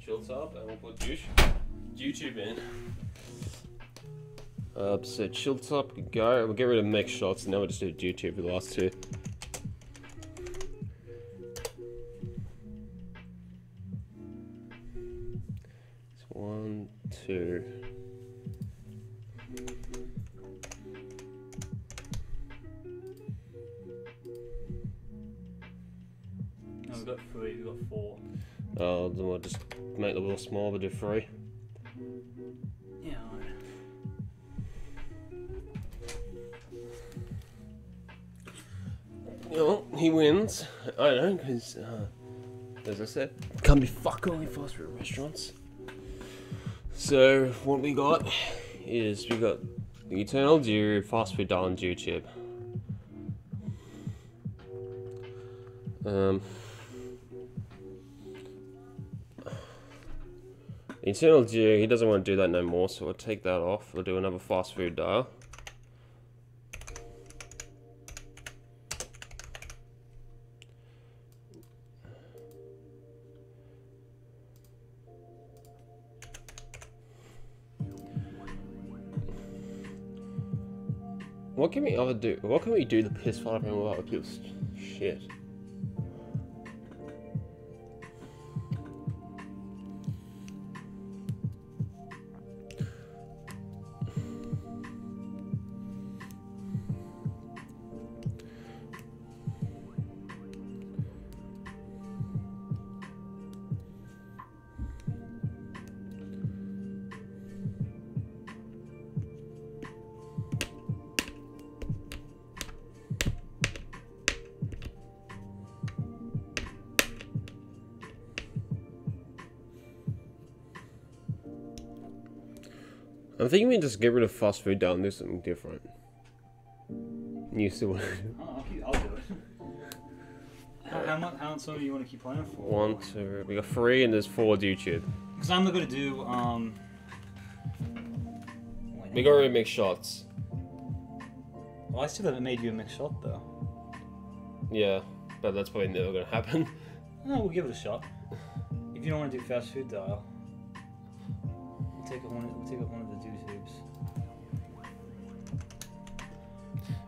Shields up, and we'll put YouTube in. So shields up, go. We'll get rid of mech shots, and now we'll just do YouTube for the last two. It's 1, 2. No, we've got 3, we've got 4. Oh, then we'll just make the wheel smaller, but do 3. Yeah, all right. Well, he wins. I don't know, because, as I said, can't be fuck all in fast food restaurants. So, what we got is we got the Eternal Dew, Fast Food Darling Dew Chip. Eternal Dew, he doesn't want to do that no more, so we'll take that off. We'll do another Fast Food Dial. What can we other do? What can we do to piss fun up and all that people's shit? I'm thinking we just get rid of fast food down and do something different. You still want to do it? I'll do it. How much longer do you want to keep playing for? 1, 2, we got 3 and there's 4 YouTube. Because I'm not going to do, we got rid of mixed shots. Well, I still haven't made you a mixed shot, though. Yeah, but that's probably never going to happen. No, we'll give it a shot. If you don't want to do fast food dial, we'll take one of the two-tubes.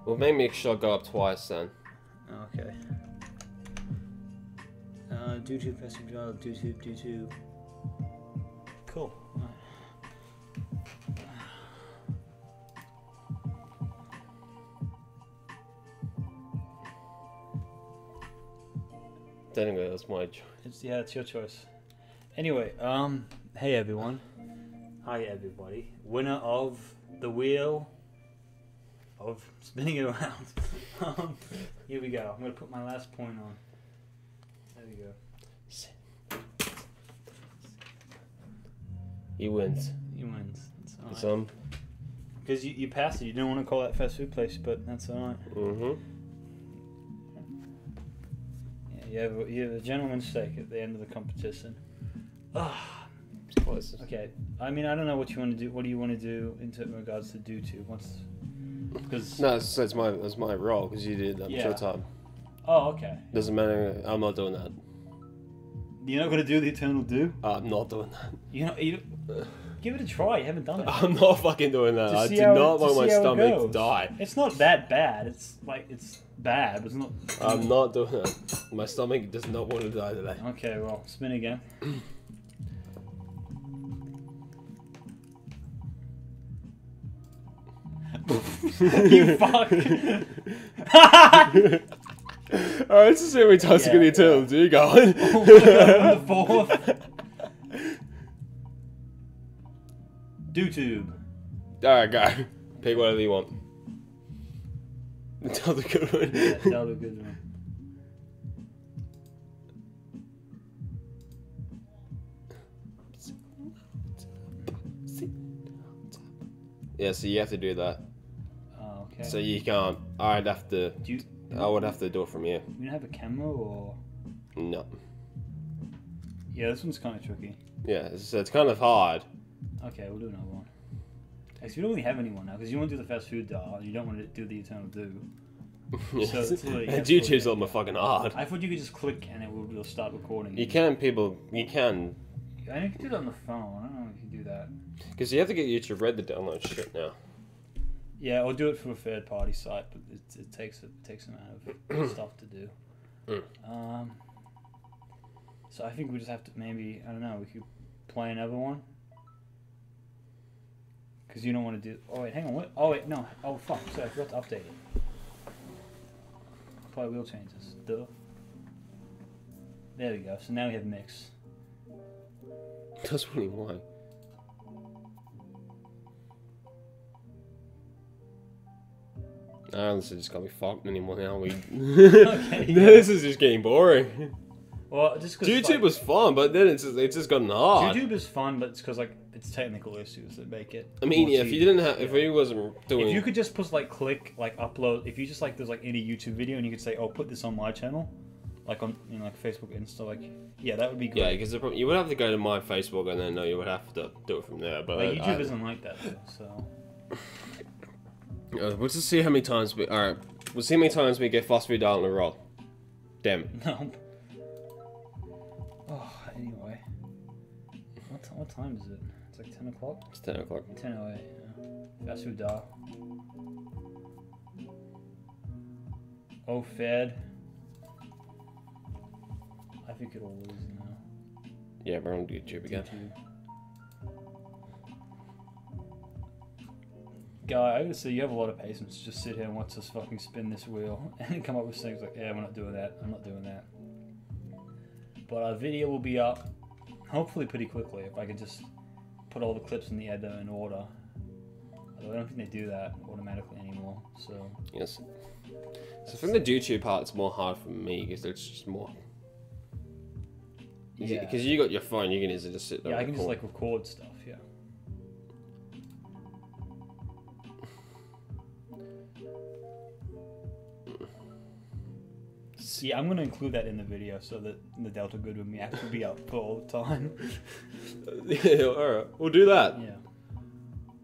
Well, maybe it should go up twice then. Okay. Do-tube, pressing job, do-tube, do-tube. Cool. Anyway, that's my choice. Yeah, it's your choice. Anyway, hey everyone. Hi everybody, winner of the wheel of spinning it around. Here we go. I'm gonna put my last point on. There we go. He wins. He wins. That's all right. Because you passed it. You didn't want to call that fast food place, but that's all right. Yeah, you have a gentleman's stake at the end of the competition. Okay, I mean, I don't know what you want to do. What do you want to do in regards to do to? What's because no, so it's my role because you did your time. Oh, okay. Doesn't matter. I'm not doing that. You're not gonna do the eternal do. I'm not doing that. You give it a try. You haven't done it. I'm not fucking doing that. I do not want my stomach to die. It's not that bad. It's like it's bad. But it's not. I'm not doing that. My stomach does not want to die today. Okay, well, spin again. You fuck! Alright, let's assume we toss the eternal dew going. Oh my God, the 4th. DoTube. Alright, go. Pick whatever you want. Delta Goodrem. Yeah, Delta Goodrem. Yeah, so you have to do that. Okay. So you can't. I'd have to. I would have to do it from here. You don't have a camera or? No. Yeah, this one's kind of tricky. Yeah, so it's kind of hard. Okay, we'll do another one. Actually, we don't really have anyone now because you want to do the fast food dial. You don't want to do the eternal do. So it's really YouTube's all my fucking hard. I thought you could just click and it will start recording. You can, people. You can. I think you can do it on the phone. I don't know if you can do that. Because you have to get you to read the download shit now. Yeah, or do it from a third-party site, but it takes an amount of stuff to do. Mm. So I think we just have to maybe, I don't know, we could play another one. Because you don't want to do... Oh, wait, hang on. What? Oh, wait, no. Oh, fuck. So I forgot to update it. Apply wheel changes. Duh. There we go. So now we have mix. That's what we want. I honestly just can't be fucked anymore now. We... okay, this is just getting boring. Well, just cause YouTube was fun, but then it's just gotten hard. YouTube is fun, but it's because like it's technical issues that make it. I mean, yeah, if you didn't have, if we wasn't doing, if you could just push like click like upload, if you just like there's like any YouTube video and you could say, oh, put this on my channel, like on you know, like Facebook, Insta, like yeah, that would be great. Yeah, because you would have to go to my Facebook and then no, you would have to do it from there. But like, YouTube isn't like that, though, so. We'll just see how many times we. Alright, we'll see how many times we get fast food out in a roll. Damn it. No. Oh, anyway. What time is it? It's like 10 o'clock? It's 10 o'clock. 10:08, yeah. Fast food dial. Oh, Fed. I think it'll lose now. Yeah, we're on YouTube again. Guy, I gotta say, you have a lot of patience to just sit here and watch us fucking spin this wheel and come up with things like, yeah, we're not doing that, I'm not doing that. But our video will be up, hopefully pretty quickly, if I could just put all the clips in the editor in order. Although I don't think they do that automatically anymore, so... Yes. So I think the YouTube part's more hard for me, because it's just more... Yeah. Because you got your phone, you can easily just sit there and record. Yeah, I can just, like, record stuff, yeah. Yeah, I'm gonna include that in the video so that the Delta Goodrem will actually be up for all the time. Yeah, alright. We'll do that. Yeah.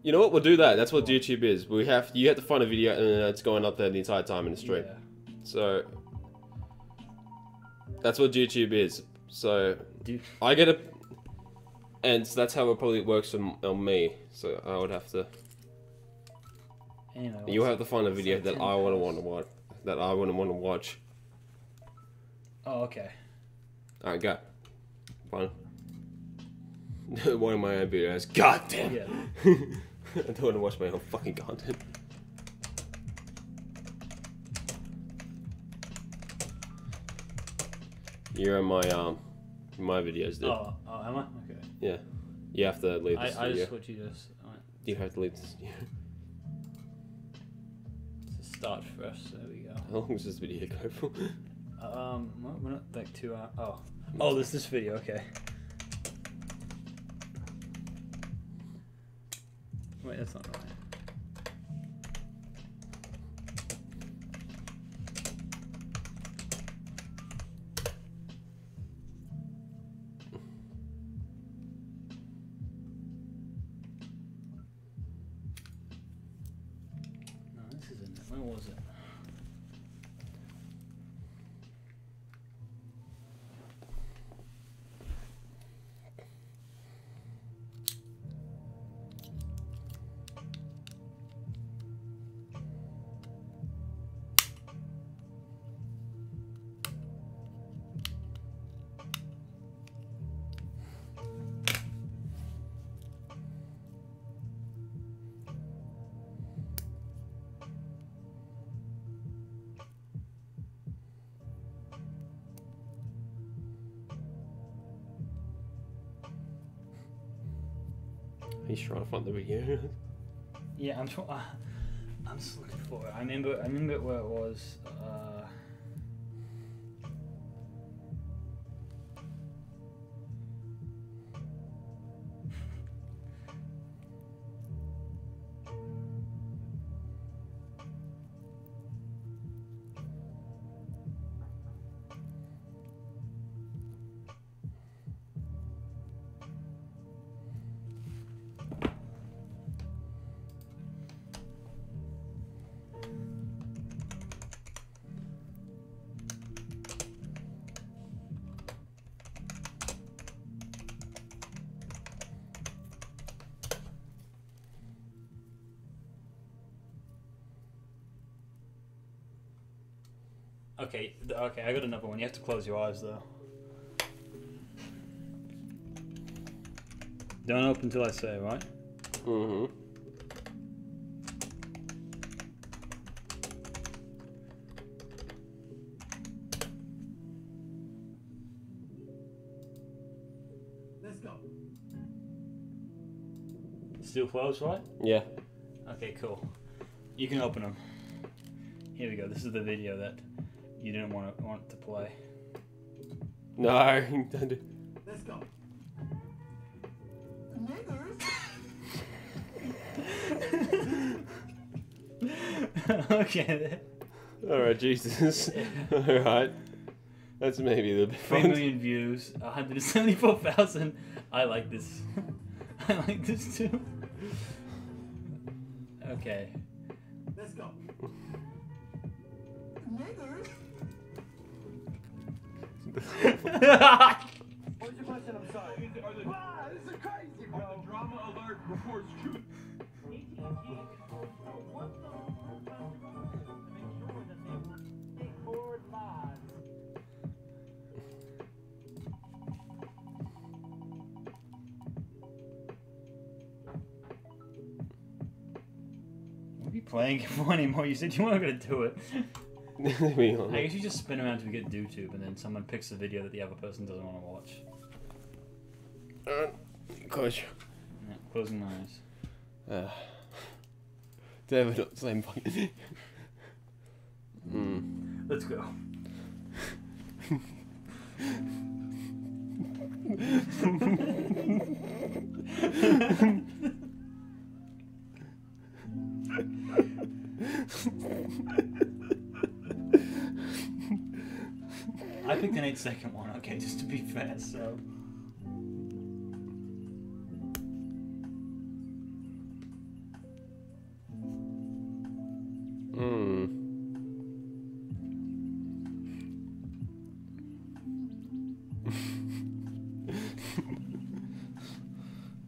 You know what? We'll do that. That's what YouTube is. You have to find a video and it's going up there the entire time in the stream. Yeah. So that's what YouTube is. So I get a, and so that's how it probably works on me. So I would have to. You know, you have to find a video that I wouldn't want to watch. Oh, okay. Alright, go. Fine. One of my own videos. God damn! Yeah. I don't want to watch my own fucking content. You're in my videos, dude. Oh, am I? Okay. Yeah. You have to leave this video. I just what you just... Right. You have to leave this video. Just start fresh, there we go. How long does this video go for? We're not like 2 hours. Oh, there's this video. Okay. Wait, that's not right. No, this isn't it. Where was it? Trying to find the video. Yeah, I'm just looking for it. I remember where it was. Okay, okay, I got another one. You have to close your eyes, though. Don't open until I say, right? Mm-hmm. Let's go. Still closed, right? Yeah. Okay, cool. You can open them. Here we go. This is the video that you didn't want to play. No, let's go. Okay. All right, Jesus. All right. That's maybe the best. 3 million views, 174,000. I like this. I like this too. Okay. Let's go. What's your question? I'm sorry. Wow, this is crazy, bro. The drama alert reports true. We'll be playing for anymore. You said you weren't gonna do it. I guess you just spin around till we get YouTube, and then someone picks a video that the other person doesn't want to watch. Close. Yeah, closing my eyes. David, not the same fucking. Let's go. I picked an 8-second one, okay, just to be fair, so.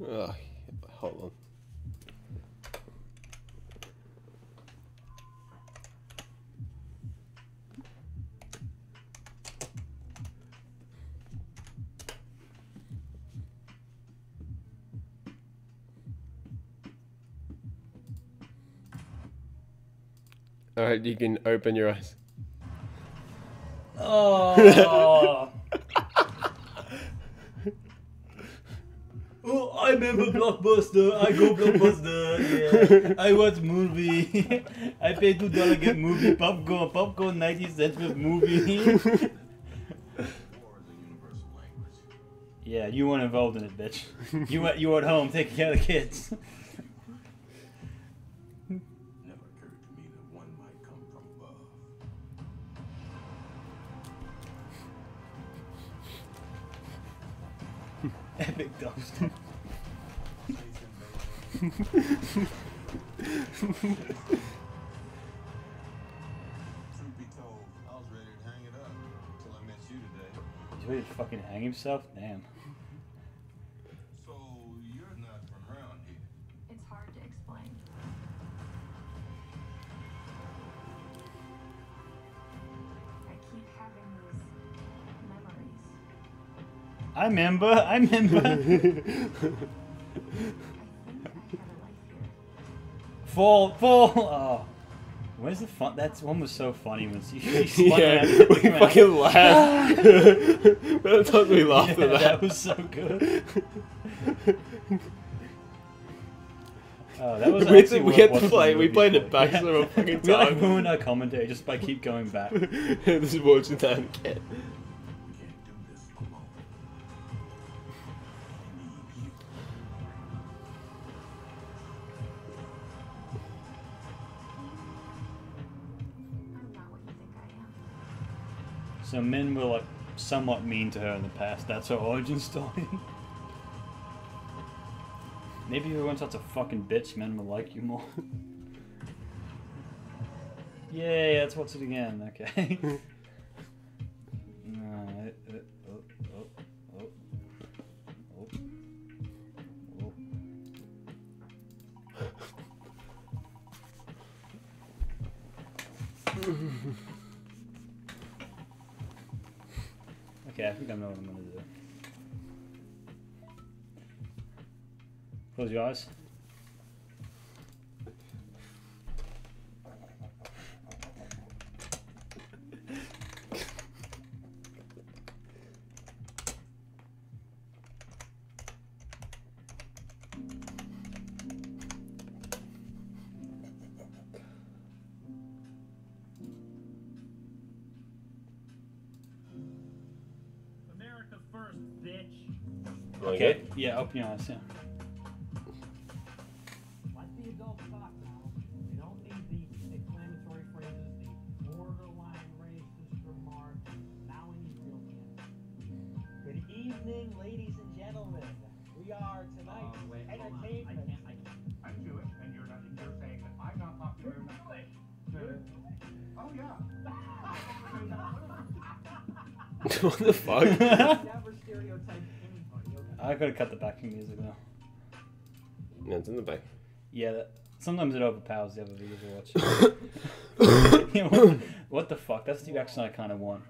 Oh, hold on. All right, you can open your eyes. Oh. Oh, I remember Blockbuster. I go Blockbuster. Yeah. I watch movie. I pay $2 get movie popcorn. Popcorn 90 cents with movie. Yeah, you weren't involved in it, bitch. You were at home taking care of the kids. Epic dumpster. Truth be told, I was ready to hang it up until I met you today. He's ready to fucking hang himself? Damn. So you're not from around here. It's hard to explain. I keep having these memories. I remember. Fall. Oh. Where's the fun? That one was so funny when she yeah, we fucking laughed. That time we laughed at that. That was so good. Oh, that was we played it back so much fucking time. We like ruined our commentary just by keep going back. This is watching that. Yeah. So men were like somewhat mean to her in the past. That's her origin story. Maybe if we weren't such a fucking bitch, men would like you more. Yay, let's watch it again. Okay. Okay, I think I know what I'm gonna do. Close your eyes. Okay. Yeah, open your eyes, yeah. Like the adult stock now, they don't need the exclamatory phrases, the borderline racist remarks, now we need real candidates. Good evening, ladies and gentlemen. We are tonight's entertainment. I'm Jewish, and you're not. You're saying that I'm not popular enough. Oh, yeah. What the fuck? I could have cut the backing music though. No, it's in the back. Yeah, that, sometimes it overpowers the other videos we watch. You know, what the fuck? That's the action I kind of want.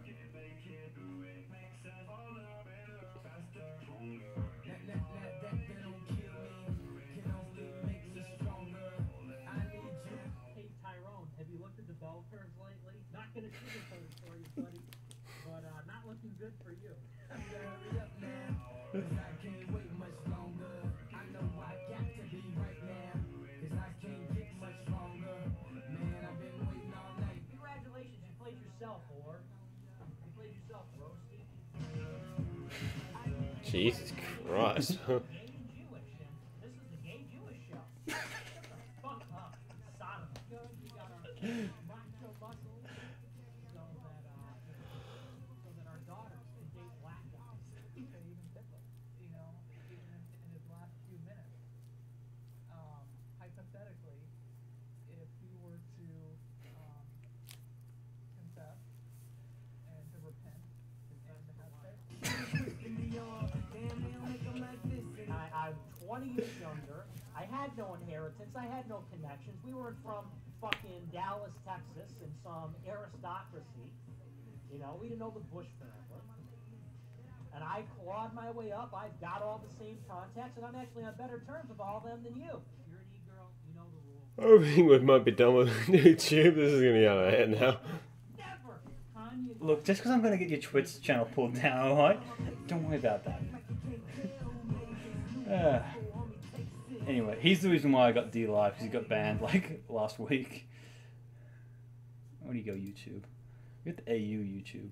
Jesus Christ. No inheritance. I had no connections. We weren't from fucking Dallas, Texas, and some aristocracy. You know, we didn't know the Bush family. And I clawed my way up. I've got all the same contacts, and I'm actually on better terms with all of them than you. You're an e-girl. You know the rules. I think we might be done with YouTube. This is gonna be out of hand now. Never. Look, just because I'm gonna get your Twitch channel pulled down, alright? Don't worry about that. Anyway, he's the reason why I got D-Live, because he got banned, like, last week. Where do you go, YouTube? You got the AU YouTube.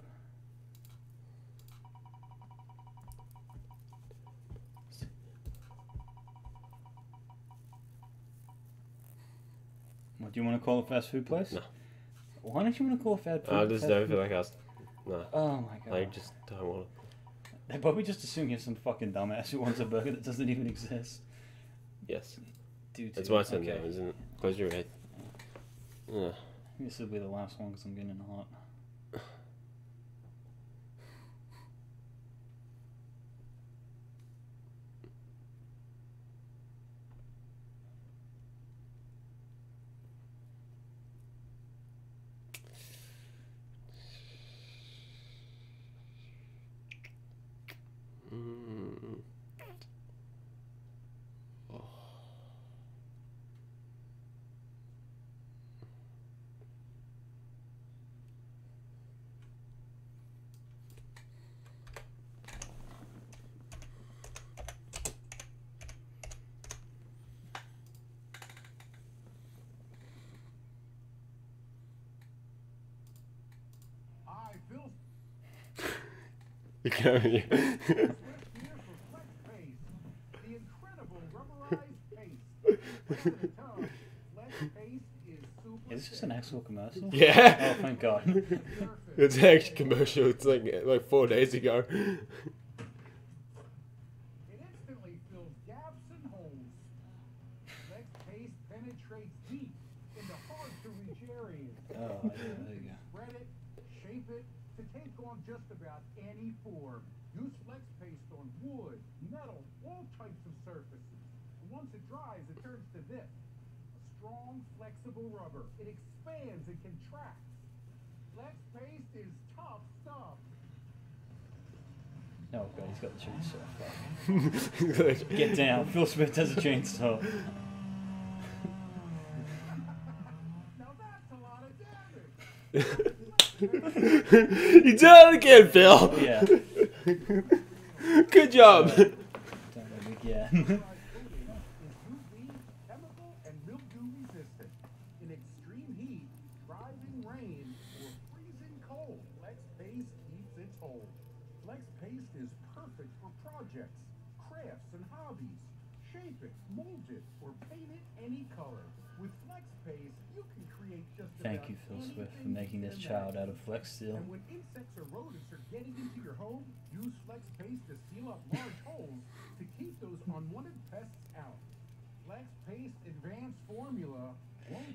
What, do you want to call a fast food place? No. Why don't you want to call a fast food place? I just don't feel like I was... No. Oh, my God. I just don't want to... They probably just assume you're some fucking dumbass who wants a burger that doesn't even exist. Yes. That's why I said no, isn't it? Close your head. Yeah. This will be the last one because I'm getting hot. Is this just an actual commercial? Yeah. Oh, thank God. It's an actual commercial. It's like 4 days ago. Oh god, he's got the chainsaw. Good. Get down. Phil Smith has a chainsaw. You did it again, Phil. Yeah. Good job. Don't let me get. Thank you, Phil Smith, for making this child out of Flex Seal. And when insects or rodents are getting into your home, use Flex Paste to seal up large holes to keep those unwanted pests out. Flex Paste Advanced Formula.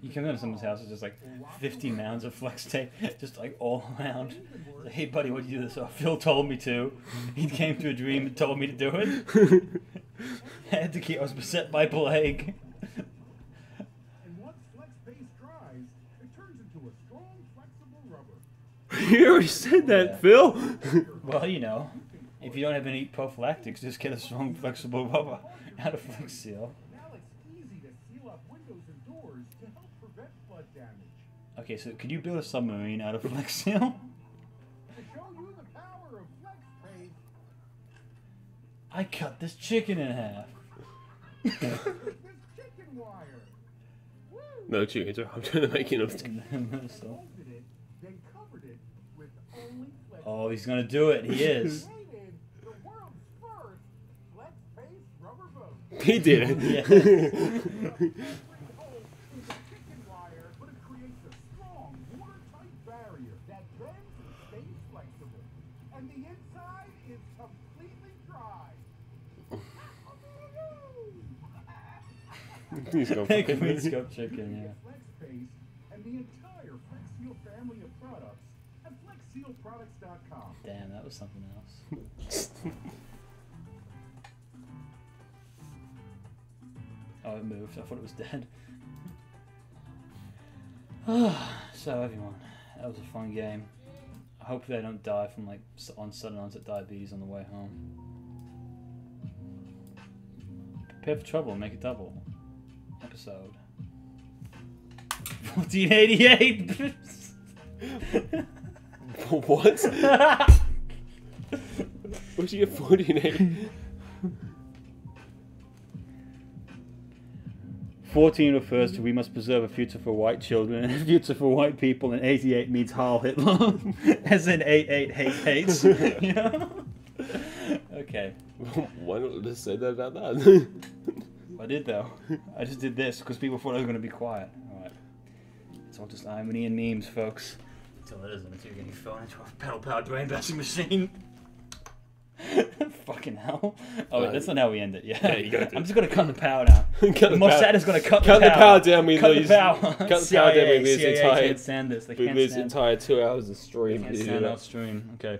You come into someone's house, it's just like 50 mounds of Flex Tape, just like all around. Like, hey, buddy, what do you do this? Oh, Phil told me to. He came through a dream and told me to do it. I had to keep. I was beset by plague. You already said that, yeah. Phil. Well, you know, if you don't have any prophylactics, just get a strong, flexible rubber out of Flex Seal. Okay, so could you build a submarine out of Flex Seal? I cut this chicken in half. No chickens. I'm trying to make enough. Oh, he's gonna do it. He is. He did it. Yeah. He's gonna make a green scope chicken. Yeah. Damn, that was something else. Oh, it moved. I thought it was dead. So, everyone, that was a fun game. Hopefully I don't die from, like, sudden onset diabetes on the way home. Prepare for trouble and make it double. Episode 1488! What? Where'd you get 1488? 14 refers to we must preserve a future for white children and a future for white people, and 88 means Heil Hitler. As in 88 hates. You know? Okay. Why not just say that about that? I did though. I just did this because people thought I was going to be quiet. Alright. It's all just irony and memes, folks. Until it isn't, until you're getting thrown into a pedal-powered brain-bashing machine. Fucking hell. Oh, wait, that's not how we end it. Yeah, you gotta do. I'm just going to cut the power down. Mossad is going to cut the power down. We lose. Cut the power down. We lose the entire 2 hours of stream. They can't stand our stream. Okay.